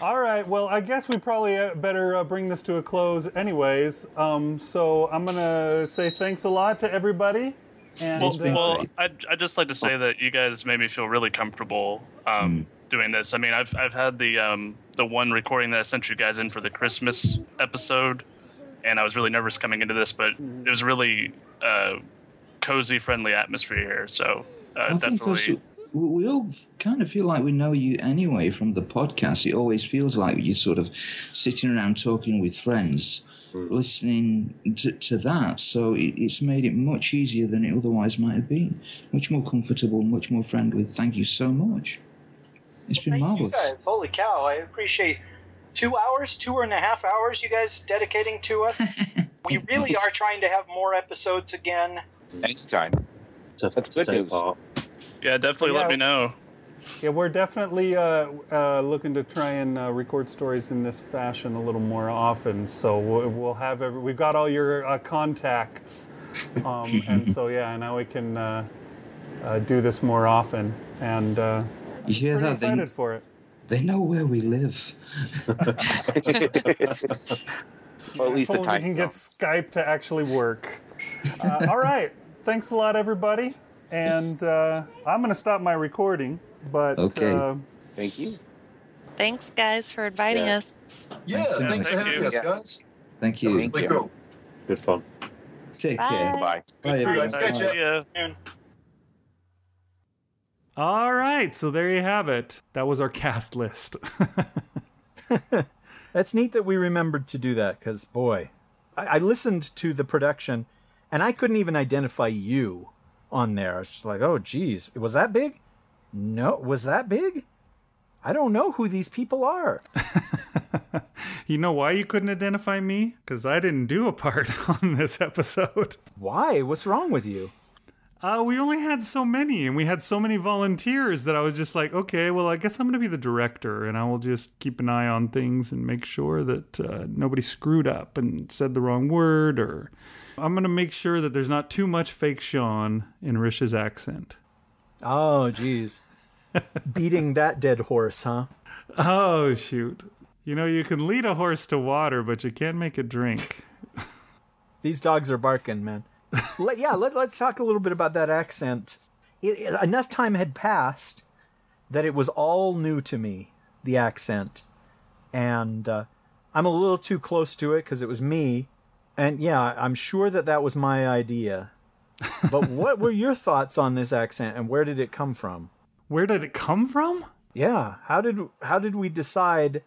All right, well, I guess we probably better uh, bring this to a close anyways. Um, so I'm going to say thanks a lot to everybody. And, well, uh, well I'd, I'd just like to say that you guys made me feel really comfortable um, mm. doing this. I mean, I've, I've had the, um, the one recording that I sent you guys in for the Christmas episode. And I was really nervous coming into this, but it was really uh, cozy, friendly atmosphere here. So uh, I definitely, think also, we all kind of feel like we know you anyway from the podcast. It always feels like you're sort of sitting around talking with friends, mm. listening to, to that. So it, it's made it much easier than it otherwise might have been. Much more comfortable, much more friendly. Thank you so much. It's well, been marvelous. Holy cow! I appreciate. Two hours, two and a half hours you guys dedicating to us. We really are trying to have more episodes again. Anytime. So that's good. Yeah, definitely yeah, let me know. Yeah, we're definitely uh, uh, looking to try and uh, record stories in this fashion a little more often. So we'll, we'll have every, we've got all your uh, contacts. Um, and so, yeah, now we can uh, uh, do this more often. And uh, you hear I'm that excited thing? For it. They know where we live. Well, at least the time. We can get Skype to actually work. Uh, all right. Thanks a lot, everybody. And uh, I'm going to stop my recording. But okay. Uh, Thank you. Thanks, guys, for inviting yeah. us. Yeah, thanks, yeah, thanks for having you. us, guys. Thank you. Thank you. Cool. Good fun. Take Bye. care. Bye. Bye, everybody. Bye. Bye. Bye. All right, so there you have it. That was our cast list. That's neat that we remembered to do that, because, boy, I, I listened to the production, and I couldn't even identify you on there. I was just like, oh, geez, was that big? No, was that big? I don't know who these people are. You know why you couldn't identify me? Because I didn't do a part on this episode. Why? What's wrong with you? Uh, we only had so many, and we had so many volunteers that I was just like, okay, well, I guess I'm going to be the director, and I will just keep an eye on things and make sure that uh, nobody screwed up and said the wrong word, or I'm going to make sure that there's not too much fake Sean in Rish's accent. Oh, geez. Beating that dead horse, huh? Oh, shoot. You know, you can lead a horse to water, but you can't make it drink. These dogs are barking, man. let, yeah, let, let's talk a little bit about that accent. It, it, enough time had passed that it was all new to me, the accent. And uh, I'm a little too close to it because it was me. And yeah, I'm sure that that was my idea. But what were your thoughts on this accent and where did it come from? Where did it come from? Yeah. How did, how did we decide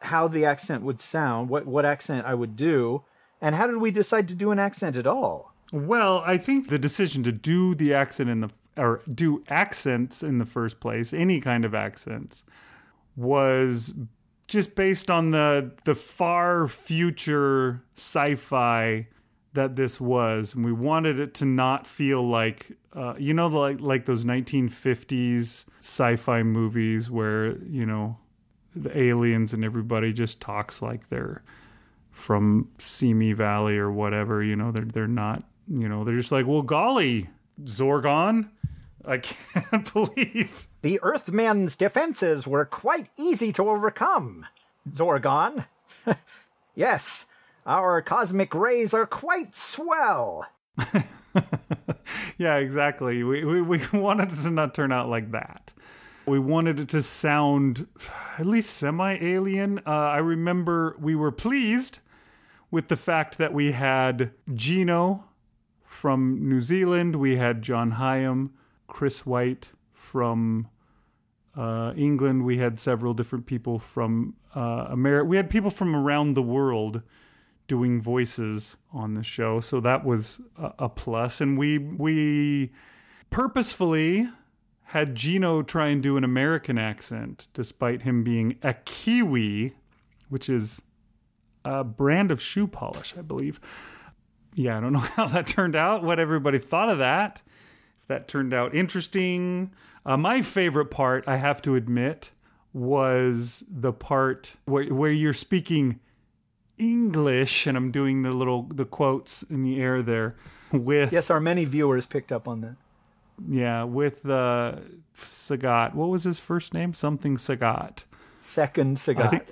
how the accent would sound, what, what accent I would do, and how did we decide to do an accent at all? Well, I think the decision to do the accent in the or do accents in the first place, any kind of accents, was just based on the the far future sci-fi that this was, and we wanted it to not feel like uh, you know, like like those nineteen fifties sci-fi movies where, you know, the aliens and everybody just talks like they're from Simi Valley or whatever. You know, they're they're not, you know, they're just like, well, golly, Zorgon, I can't believe. The Earthman's defenses were quite easy to overcome, Zorgon. Yes, our cosmic rays are quite swell. Yeah, exactly. We, we, we wanted it to not turn out like that. We wanted it to sound at least semi-alien. Uh, I remember we were pleased with the fact that we had Gino from New Zealand. We had John Higham, Chris White from uh, England. We had several different people from uh, America. We had people from around the world doing voices on the show. So that was a, a plus. And we we purposefully had Gino try and do an American accent, despite him being a Kiwi, which is a brand of shoe polish, I believe. Yeah, I don't know how that turned out, what everybody thought of that. If that turned out interesting. Uh, my favorite part, I have to admit, was the part where, where you're speaking English, and I'm doing the little the quotes in the air there. With yes, our many viewers picked up on that. Yeah, with uh, Sagat. What was his first name? Something Sagat. Second Sagat. I think,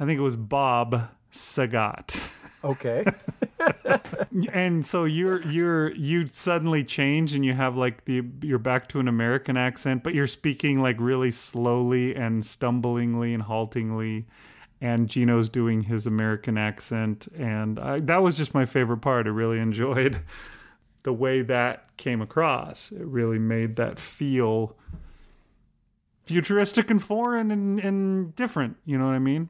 I think it was Bob Sagat. Okay. And so you're you're you suddenly change, and you have like the you're back to an American accent, but you're speaking like really slowly and stumblingly and haltingly, and Gino's doing his American accent, and I, that was just my favorite part. I really enjoyed the way that came across. It really made that feel futuristic and foreign and, and different. You know what I mean?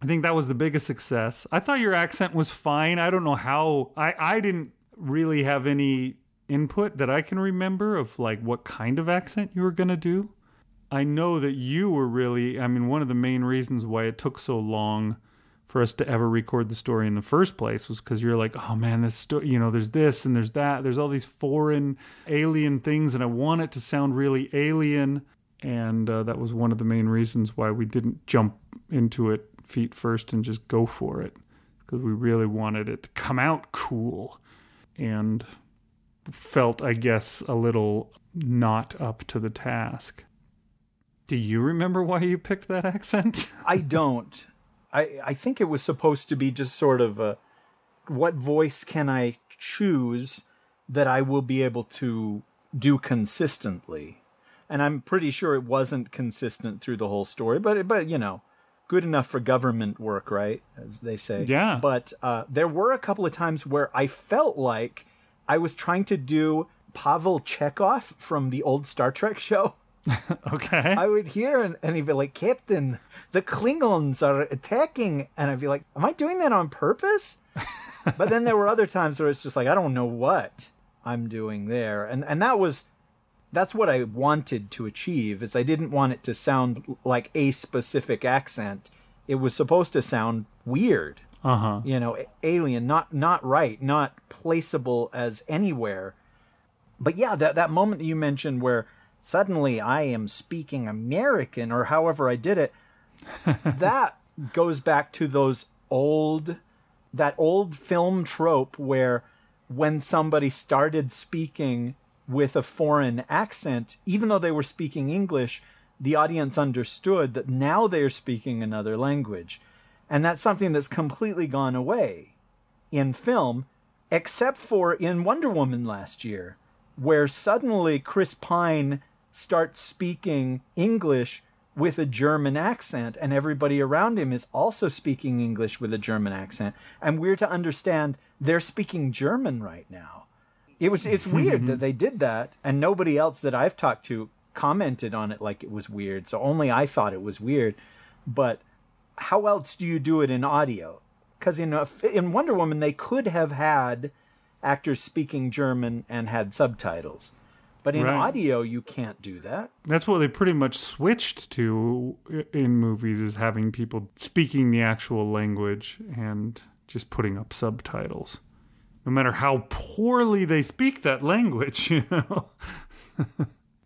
I think that was the biggest success. I thought your accent was fine. I don't know how, I, I didn't really have any input that I can remember of like what kind of accent you were going to do. I know that you were really, I mean, one of the main reasons why it took so long for us to ever record the story in the first place was because you're like, oh man, this story, you know, there's this and there's that, there's all these foreign alien things, and I want it to sound really alien. And uh, that was one of the main reasons why we didn't jump into it feet first and just go for it, because we really wanted it to come out cool, and felt, I guess, a little not up to the task. Do you remember why you picked that accent? I don't. I, I think it was supposed to be just sort of a, what voice can I choose that I will be able to do consistently? And I'm pretty sure it wasn't consistent through the whole story, but, but you know, good enough for government work, right? As they say. Yeah. But uh, there were a couple of times where I felt like I was trying to do Pavel Chekhov from the old Star Trek show. Okay. I would hear, and, and he'd be like, Captain, the Klingons are attacking. And I'd be like, am I doing that on purpose? But then there were other times where it's just like, I don't know what I'm doing there. And and that was, that's what I wanted to achieve, is I didn't want it to sound like a specific accent. It was supposed to sound weird. Uh-huh. You know, alien, not, not right, not placeable as anywhere. But yeah, that, that moment that you mentioned where suddenly I am speaking American, or however I did it, that goes back to those old, that old film trope where when somebody started speaking with a foreign accent, even though they were speaking English, the audience understood that now they're speaking another language. And that's something that's completely gone away in film, except for in Wonder Woman last year, where suddenly Chris Pine starts speaking English with a German accent, and everybody around him is also speaking English with a German accent. And we're to understand they're speaking German right now. It was, it's weird that they did that, and nobody else that I've talked to commented on it like it was weird. So only I thought it was weird. But how else do you do it in audio? Because in, in Wonder Woman, they could have had actors speaking German and had subtitles. But in right. audio, you can't do that. That's what they pretty much switched to in movies, is having people speaking the actual language and just putting up subtitles. No matter how poorly they speak that language, you know.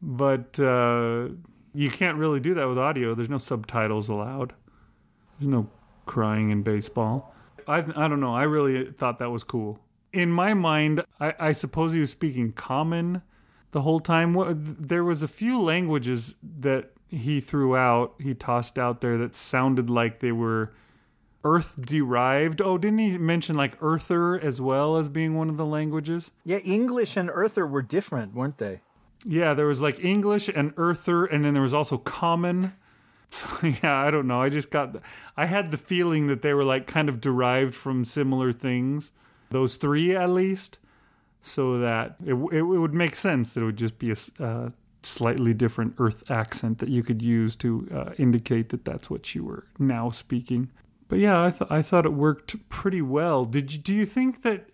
But uh, you can't really do that with audio. There's no subtitles allowed. There's no crying in baseball. I, I don't know. I really thought that was cool. In my mind, I, I suppose he was speaking common the whole time. There was a few languages that he threw out, he tossed out there, that sounded like they were Earth-derived. Oh, didn't he mention like Earther as well as being one of the languages? Yeah, English and Earther were different, weren't they? Yeah, there was like English and Earther, and then there was also Common. So, yeah, I don't know. I just got... The, I had the feeling that they were like kind of derived from similar things. Those three, at least. So that it, it, it would make sense that it would just be a uh, slightly different Earth accent that you could use to uh, indicate that that's what you were now speaking. But yeah, I, th I thought it worked pretty well. Did you, do you think that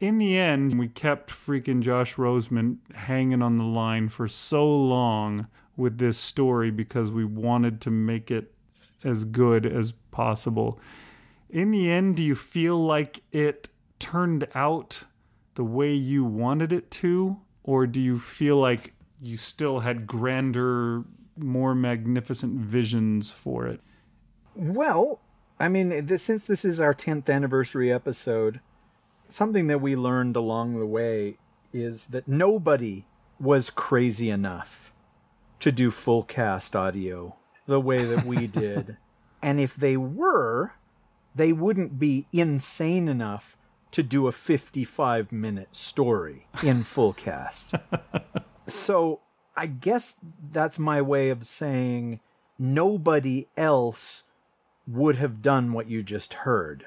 in the end we kept freaking Josh Roseman hanging on the line for so long with this story because we wanted to make it as good as possible? In the end, do you feel like it turned out the way you wanted it to? Or do you feel like you still had grander, more magnificent visions for it? Well, I mean, this, since this is our tenth anniversary episode, something that we learned along the way is that nobody was crazy enough to do full cast audio the way that we did. And if they were, they wouldn't be insane enough to do a fifty-five minute story in full cast. So I guess that's my way of saying nobody else would have done what you just heard.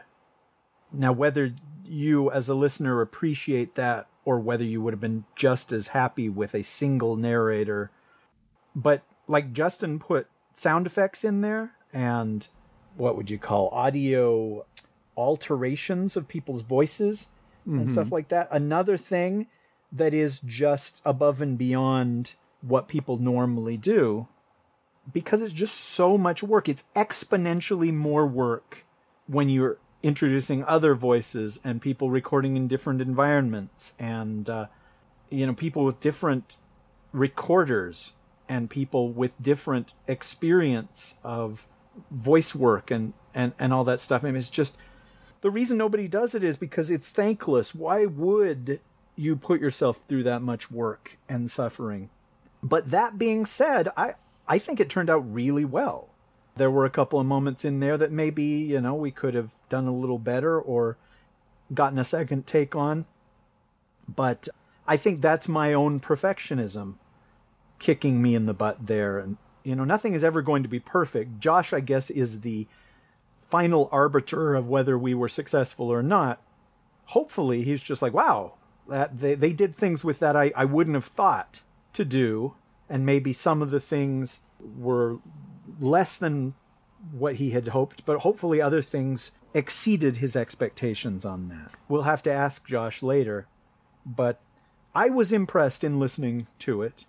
Now, whether you as a listener appreciate that or whether you would have been just as happy with a single narrator, but like Justin put sound effects in there and what would you call audio alterations of people's voices and mm-hmm. stuff like that. Another thing that is just above and beyond what people normally do, because it's just so much work. It's exponentially more work when you're introducing other voices and people recording in different environments and, uh, you know, people with different recorders and people with different experience of voice work and, and, and all that stuff. I mean, it's just... The reason nobody does it is because it's thankless. Why would you put yourself through that much work and suffering? But that being said, I, I think it turned out really well. There were a couple of moments in there that maybe, you know, we could have done a little better or gotten a second take on. But I think that's my own perfectionism kicking me in the butt there. And, you know, nothing is ever going to be perfect. Josh, I guess, is the final arbiter of whether we were successful or not. Hopefully he's just like, wow, that they, they did things with that I, I wouldn't have thought to do. And maybe some of the things were less than what he had hoped, but hopefully other things exceeded his expectations on that. We'll have to ask Josh later, but I was impressed in listening to it.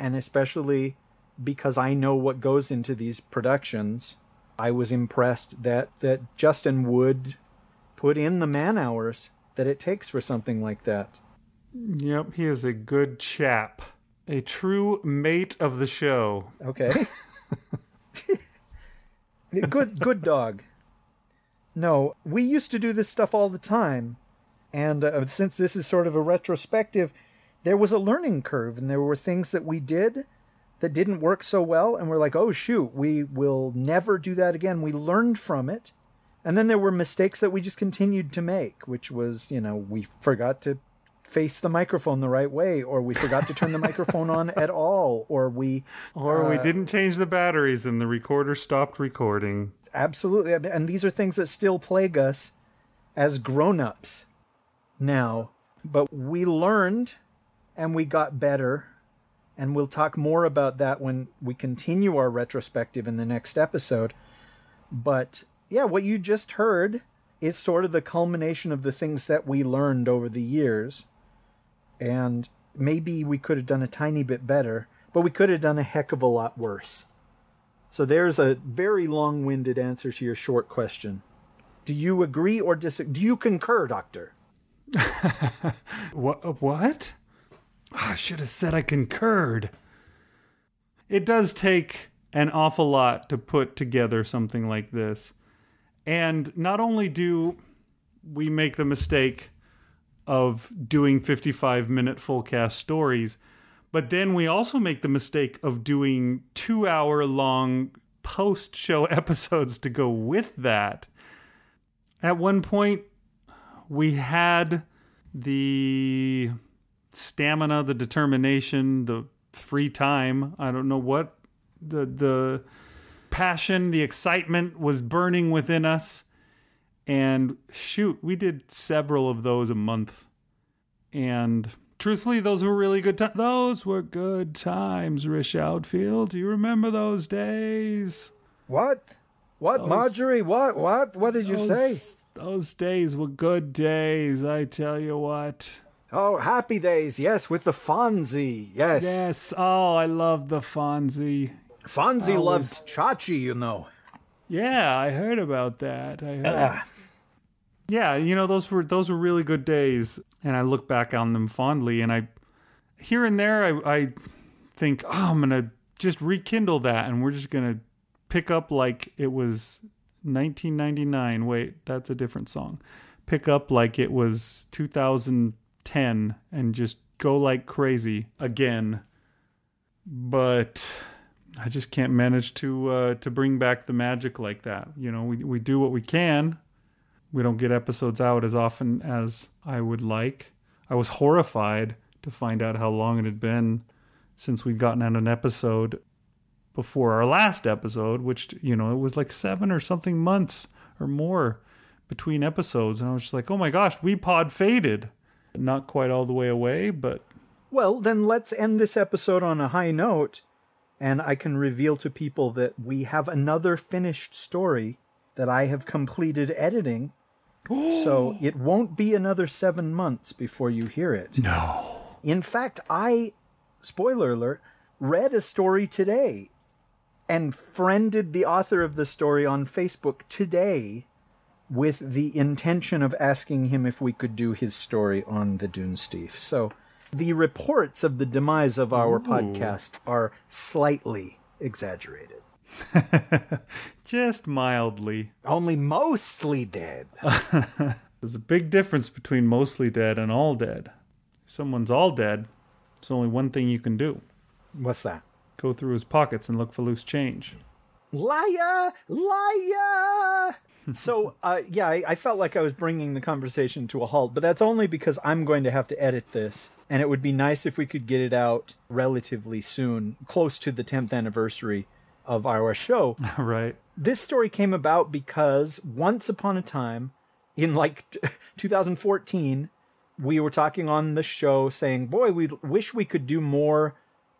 And especially because I know what goes into these productions, I was impressed that, that Justin would put in the man hours that it takes for something like that. Yep, he is a good chap. A true mate of the show. Okay. Good, good dog. No, we used to do this stuff all the time. And uh, since this is sort of a retrospective, there was a learning curve and there were things that we did that didn't work so well, and we're like, oh, shoot, we will never do that again. We learned from it. And then there were mistakes that we just continued to make, which was, you know, we forgot to face the microphone the right way, or we forgot to turn the microphone on at all, or we... Or uh, we didn't change the batteries and the recorder stopped recording. Absolutely. And these are things that still plague us as grown-ups now. But we learned and we got better. And we'll talk more about that when we continue our retrospective in the next episode. But yeah, what you just heard is sort of the culmination of the things that we learned over the years. And maybe we could have done a tiny bit better, but we could have done a heck of a lot worse. So there's a very long-winded answer to your short question. Do you agree or disagree? Do you concur, Doctor? What? What? I should have said I concurred. It does take an awful lot to put together something like this. And not only do we make the mistake of doing fifty-five minute full cast stories, but then we also make the mistake of doing two hour long post show episodes to go with that. At one point, we had the stamina, the determination, the free time. I don't know what the, the passion, the excitement was burning within us. And shoot, we did several of those a month. And truthfully, those were really good times. Those were good times, Rish Outfield. Do you remember those days? What? What, those, Marjorie? What? What? What did those, you say? Those days were good days, I tell you what. Oh, happy days, yes, with the Fonzie, yes. Yes, oh, I love the Fonzie. Fonzie loved Chachi, you know. Yeah, I heard about that. I heard. Uh. Yeah, you know, those were those were really good days, and I look back on them fondly, and I, here and there, I, I think, oh, I'm going to just rekindle that, and we're just going to pick up like it was nineteen ninety-nine. Wait, that's a different song. Pick up like it was two thousand ten and just go like crazy again. But I just can't manage to uh, to bring back the magic like that. You know, we we do what we can. We don't get episodes out as often as I would like. I was horrified to find out how long it had been since we'd gotten out an episode before our last episode, which, you know, it was like seven or something months or more between episodes. And I was just like, oh my gosh, we pod faded. Not quite all the way away, but... Well, then let's end this episode on a high note. And I can reveal to people that we have another finished story that I have completed editing. So it won't be another seven months before you hear it. No. In fact, I, spoiler alert, read a story today and friended the author of the story on Facebook today with the intention of asking him if we could do his story on the Dunesteef. So the reports of the demise of our Ooh. podcast are slightly exaggerated. Just mildly. Only mostly dead. There's a big difference between mostly dead and all dead. If someone's all dead, there's only one thing you can do. What's that? Go through his pockets and look for loose change. Liar! Liar! So, uh, yeah, I, I felt like I was bringing the conversation to a halt, but that's only because I'm going to have to edit this, and it would be nice if we could get it out relatively soon, close to the tenth anniversary of our show. Right. This story came about because once upon a time, in like twenty fourteen, we were talking on the show saying, boy, we wish we could do more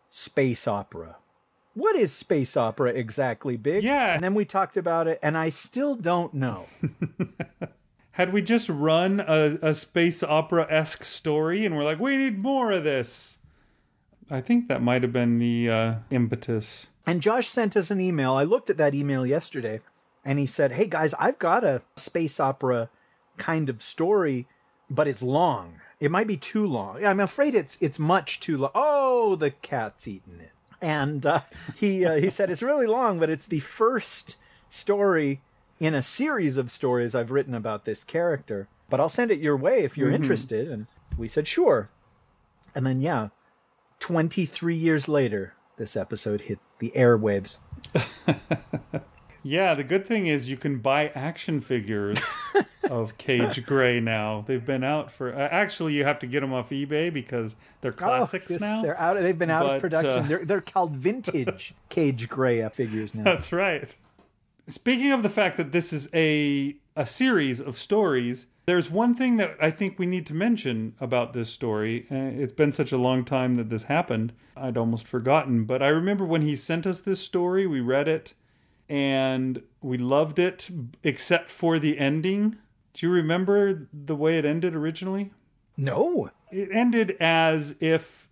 space opera. What is space opera exactly, Big? Yeah. And then we talked about it, and I still don't know. Had we just run a, a space opera-esque story, and we're like, we need more of this. I think that might have been the uh, impetus. And Josh sent us an email. I looked at that email yesterday, and he said, hey, guys, I've got a space opera kind of story, but it's long. It might be too long. I'm afraid it's it's much too long. Oh, the cat's eating it. And uh, he uh, he said, it's really long, but it's the first story in a series of stories I've written about this character. But I'll send it your way if you're mm-hmm. interested. And we said, sure. And then, yeah, twenty-three years later, this episode hit the airwaves. Yeah, the good thing is you can buy action figures of Cage Gray now. They've been out for... Uh, actually, you have to get them off eBay because they're classics oh, this, now. They're out, they've been out but, of production. Uh, they're, they're called vintage Cage Gray figures now. That's right. Speaking of the fact that this is a, a series of stories, there's one thing that I think we need to mention about this story. Uh, it's been such a long time that this happened. I'd almost forgotten. But I remember when he sent us this story, we read it. And we loved it, except for the ending. Do you remember the way it ended originally? No. It ended as if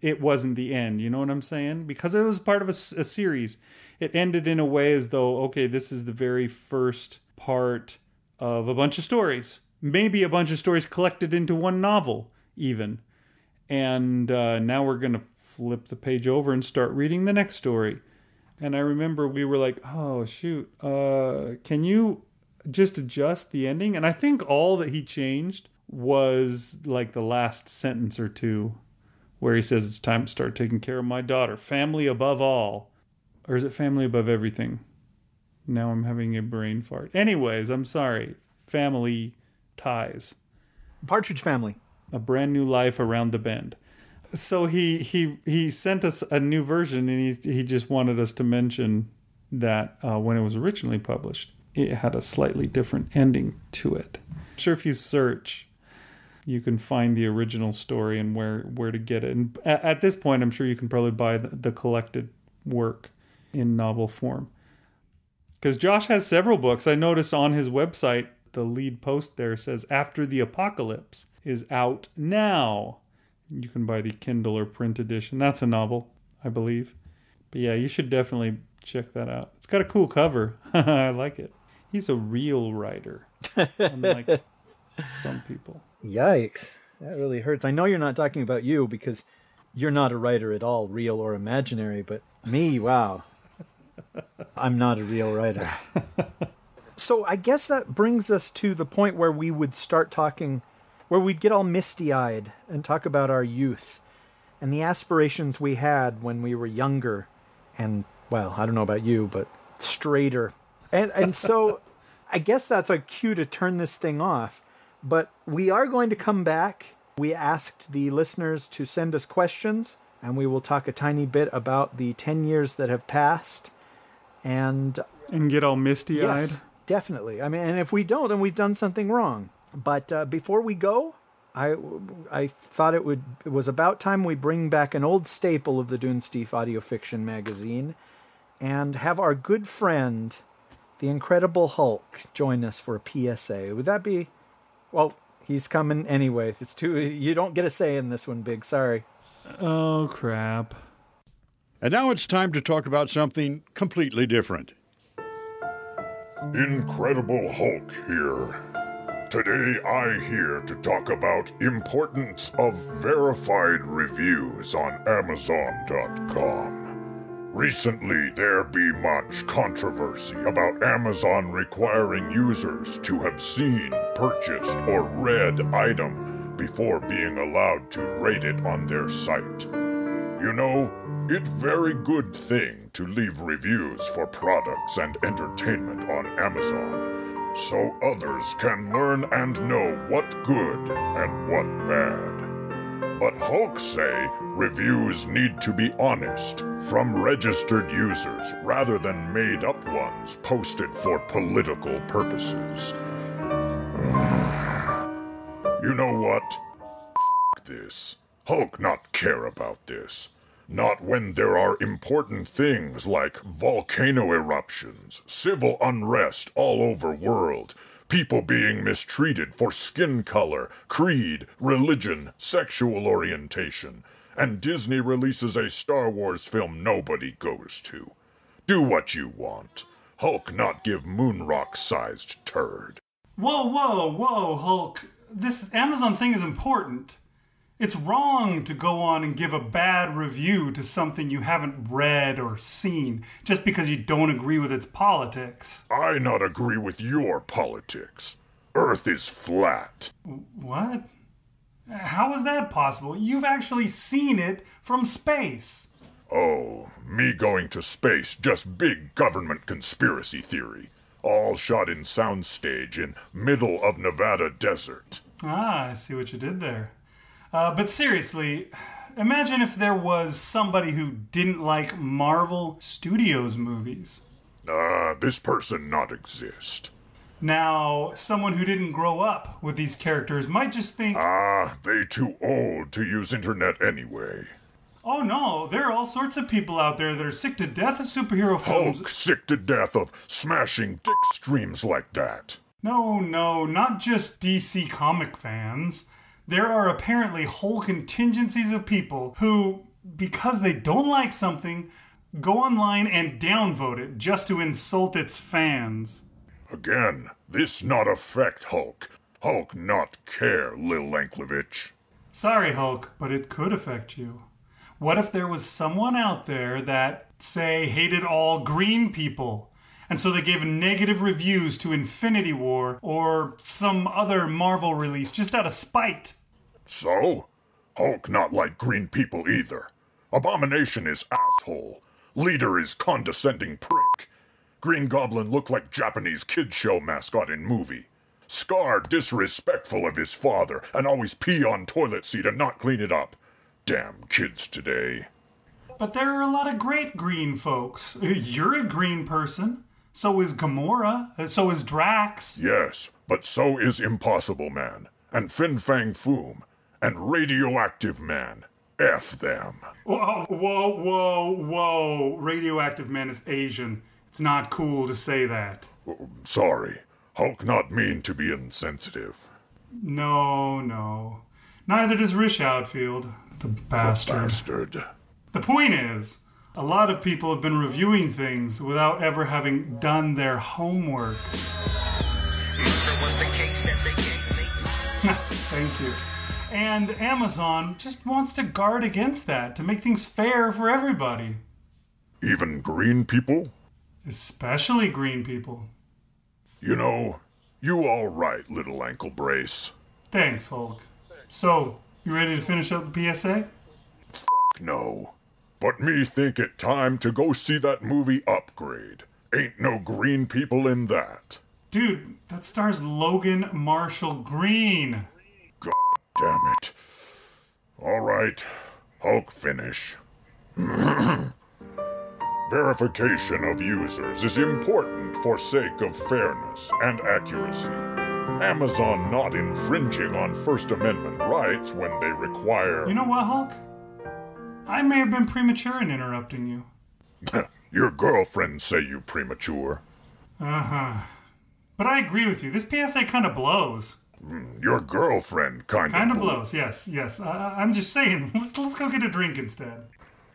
it wasn't the end. You know what I'm saying? Because it was part of a, a series. It ended in a way as though, okay, this is the very first part of a bunch of stories. Maybe a bunch of stories collected into one novel, even. And uh, now we're going to flip the page over and start reading the next story. And I remember we were like, oh, shoot, uh, can you just adjust the ending? And I think all that he changed was like the last sentence or two where he says, it's time to start taking care of my daughter. Family above all. Or is it family above everything? Now I'm having a brain fart. Anyways, I'm sorry. Family ties. Partridge Family. A brand new life around the bend. So he he he sent us a new version, and he he just wanted us to mention that uh, when it was originally published, it had a slightly different ending to it. I'm sure if you search, you can find the original story and where where to get it. And at, at this point, I'm sure you can probably buy the, the collected work in novel form. Because Josh has several books. I noticed on his website, the lead post there says, After the Apocalypse is out now. You can buy the Kindle or print edition. That's a novel, I believe. But yeah, you should definitely check that out. It's got a cool cover. I like it. He's a real writer, unlike some people. Yikes. That really hurts. I know you're not talking about you because you're not a writer at all, real or imaginary, but me, wow. I'm not a real writer. So I guess that brings us to the point where we would start talking, where we'd get all misty-eyed and talk about our youth and the aspirations we had when we were younger and, well, I don't know about you, but straighter. And, and so I guess that's a cue to turn this thing off. But we are going to come back. We asked the listeners to send us questions, and we will talk a tiny bit about the ten years that have passed. And and get all misty-eyed. Yes, definitely. I mean, and if we don't, then we've done something wrong. But uh, before we go, I I thought it would it was about time we bring back an old staple of the Dunesteef Audio Fiction Magazine and have our good friend, the Incredible Hulk, join us for a P S A. Would that be... Well, he's coming anyway. It's too... You don't get a say in this one, Big. Sorry. Oh, crap. And now it's time to talk about something completely different. Incredible Hulk here. Today I'm here to talk about importance of verified reviews on Amazon dot com. Recently, there be much controversy about Amazon requiring users to have seen, purchased, or read item before being allowed to rate it on their site. You know, it's very good thing to leave reviews for products and entertainment on Amazon, so others can learn and know what good and what bad. But Hulk say reviews need to be honest, from registered users rather than made-up ones posted for political purposes. You know what? F*** this. Hulk not care about this. Not when there are important things like volcano eruptions, civil unrest all over world, people being mistreated for skin color, creed, religion, sexual orientation, and Disney releases a Star Wars film nobody goes to. Do what you want. Hulk not give moonrock-sized turd. Whoa, whoa, whoa, Hulk. This Amazon thing is important. It's wrong to go on and give a bad review to something you haven't read or seen just because you don't agree with its politics. I not agree with your politics. Earth is flat. What? How is that possible? You've actually seen it from space. Oh, me going to space, just big government conspiracy theory. All shot in soundstage in middle of Nevada desert. Ah, I see what you did there. Uh, but seriously, imagine if there was somebody who didn't like Marvel Studios movies. Uh, this person not exist. Now, someone who didn't grow up with these characters might just think... Ah, uh, they too old to use internet anyway. Oh no, there are all sorts of people out there that are sick to death of superhero films. Hulk sick to death of smashing dick streams like that. No, no, not just D C comic fans. There are apparently whole contingencies of people who, because they don't like something, go online and downvote it just to insult its fans. Again, this not affect Hulk. Hulk not care, Lil Anklevich. Sorry, Hulk, but it could affect you. What if there was someone out there that, say, hated all green people, and so they gave negative reviews to Infinity War or some other Marvel release just out of spite? So? Hulk not like green people either. Abomination is asshole. Leader is condescending prick. Green Goblin looked like Japanese kid show mascot in movie. Scar disrespectful of his father and always pee on toilet seat and not clean it up. Damn kids today. But there are a lot of great green folks. You're a green person. So is Gamora. So is Drax. Yes, but so is Impossible Man, and Fin Fang Foom, and Radioactive Man. F them. Whoa, whoa, whoa, whoa. Radioactive Man is Asian. It's not cool to say that. Sorry. Hulk not mean to be insensitive. No, no. Neither does Rish Outfield. The bastard. The bastard. The point is, a lot of people have been reviewing things without ever having done their homework. Thank you. And Amazon just wants to guard against that, to make things fair for everybody. Even green people? Especially green people. You know, you all right, little ankle brace. Thanks, Hulk. So, you ready to finish up the P S A? Fuck no. But me think it time to go see that movie Upgrade. Ain't no green people in that. Dude, that stars Logan Marshall Green. Damn it. All right, Hulk finish. Verification of users is important for sake of fairness and accuracy. Amazon not infringing on First Amendment rights when they require... You know what, Hulk? I may have been premature in interrupting you. Your girlfriend say you premature. Uh-huh. But I agree with you. This P S A kind of blows. Your girlfriend kind of kind of blows. Yes, yes. I, I'm just saying. Let's let's go get a drink instead.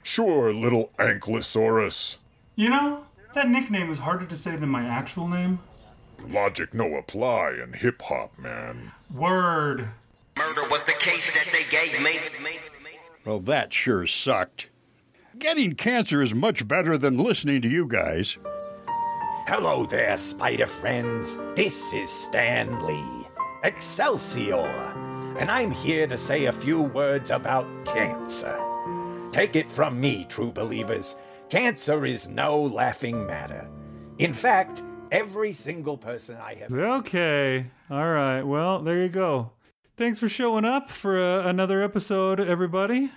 Sure, little Ankylosaurus. You know that nickname is harder to say than my actual name. Logic no apply in hip hop, man. Word. Murder was the case that they gave me. Well, that sure sucked. Getting cancer is much better than listening to you guys. Hello there, spider friends. This is Stan Lee. Excelsior, and I'm here to say a few words about cancer. Take it from me, true believers, cancer is no laughing matter. In fact, every single person I have... Okay, all right, well, there you go. Thanks for showing up for uh, another episode, everybody.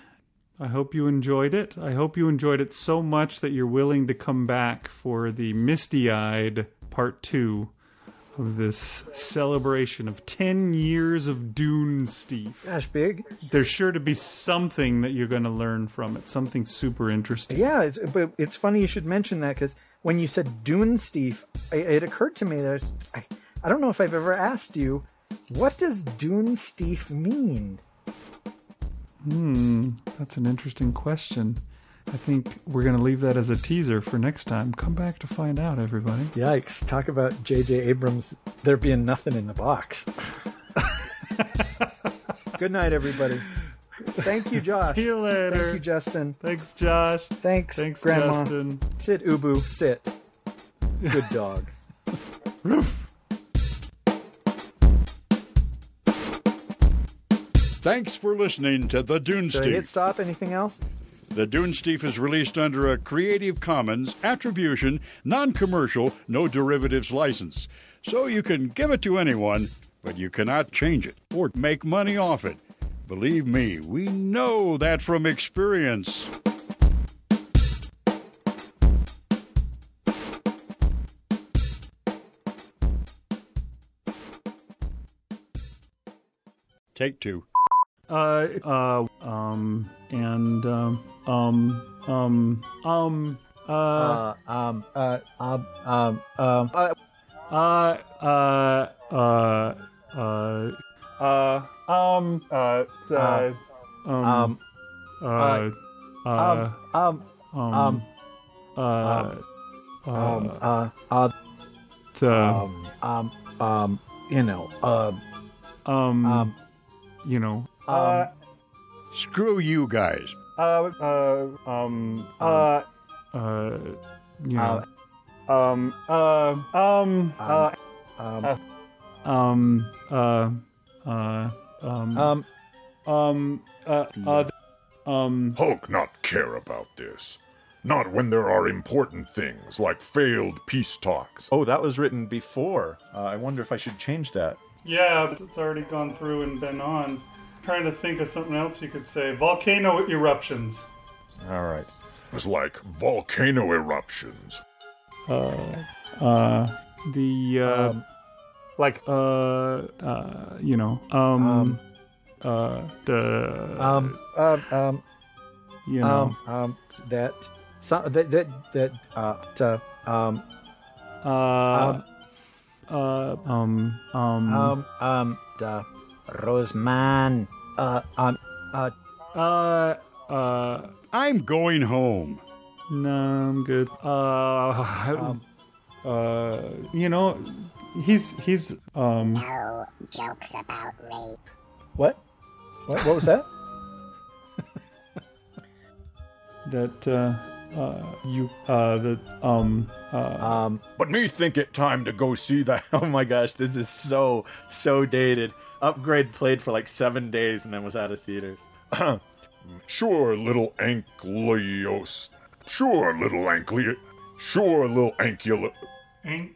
I hope you enjoyed it. I hope you enjoyed it so much that you're willing to come back for the Misty-Eyed Part two. Of this celebration of ten years of Dunesteef. Gosh, Big. There's sure to be something that you're going to learn from it, something super interesting. Yeah, it's, but it's funny you should mention that, because when you said Dunesteef, it, it occurred to me that I, I don't know if I've ever asked you, what does Dunesteef mean? Hmm, that's an interesting question. I think we're going to leave that as a teaser for next time. Come back to find out, everybody. Yikes. Talk about J J Abrams, there being nothing in the box. Good night, everybody. Thank you, Josh. See you later. Thank you, Justin. Thanks, Josh. Thanks, Thanks Grandma. Justin. Sit, Ubu. Sit. Good dog. Roof. Thanks for listening to The Dunesteef. Should I hit stop? Anything else? The Dunesteef is released under a Creative Commons Attribution, Non-Commercial, No Derivatives license. So you can give it to anyone, but you cannot change it or make money off it. Believe me, we know that from experience. Take two. Uh, uh, um, and, um, um, um, um, uh, uh um, uh, um, um, um, uh, Uh, uh, uh, uh, uh, um, uh, uh, um, uh, uh, um, um, um, uh, um, uh, uh, um, um, um, you know, uh, um, um, you know, uh, screw you guys. Uh, uh, um, uh, uh, you know. Um, uh, um, uh, um, um, uh, uh, um, um, um, uh, uh, um, Hulk not care about this. Not when there are important things like failed peace talks. Oh, that was written before. Uh, I wonder if I should change that. Yeah, but it's already gone through and been on. I'm trying to think of something else you could say. Volcano eruptions. All right. It's like volcano eruptions. Uh, uh, the, uh, um, like, uh, uh, you know, um, um uh, the, um, uh, um, you know, um, um that, so, that, that, that, uh, to, um, uh, um, uh, um, um, um, um, da, Roseman, uh, um, uh, uh, uh, I'm going home. No, I'm good. Uh, um, uh, you know, he's he's um. No jokes about rape. What? What? What was that? that uh, uh, you uh, that um uh. Um. But me think it time to go see that. Oh my gosh, this is so so dated. Upgrade played for like seven days and then was out of theaters. Sure, little Anklevich. Sure, little Ankleo. Sure, little Ankula. Ank-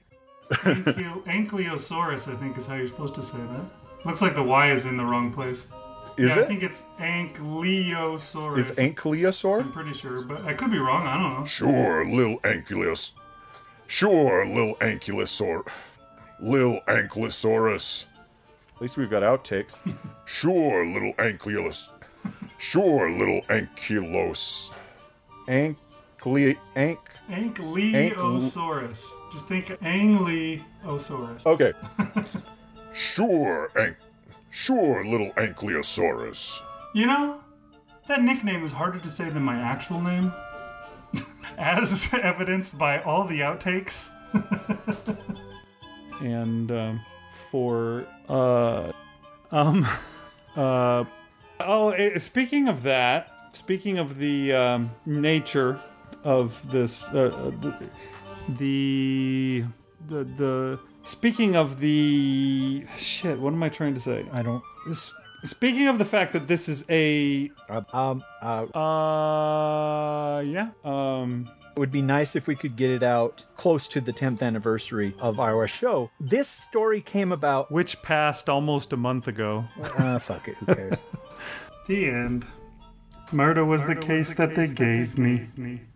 Ankleo- Ankylosaurus, I think, is how you're supposed to say that. Looks like the Y is in the wrong place. Is yeah, it? I think it's Ankylosaurus. It's Ankylosaur? I'm pretty sure, but I could be wrong. I don't know. Sure, little Ankylos. Sure, little Ankylosaur. Little Ankylosaurus. At least we've got outtakes. Sure, little Ankylos. Sure, little Ankylos. Ank. Ank, Ank, Ankylosaurus. Just think Ankylosaurus. Okay. Sure, Ank. Sure, little Ankylosaurus. You know, that nickname is harder to say than my actual name, as evidenced by all the outtakes. And um, for uh, um, uh, oh, speaking of that. Speaking of the um, nature of this, uh, the, the the the speaking of the shit. What am I trying to say? I don't. S- speaking of the fact that this is a um uh, uh yeah um. It would be nice if we could get it out close to the tenth anniversary of our show. This story came about, which passed almost a month ago. Ah, uh, fuck it. Who cares? The end. Murder was Murder the case was the that case they gave, that they gave me. me.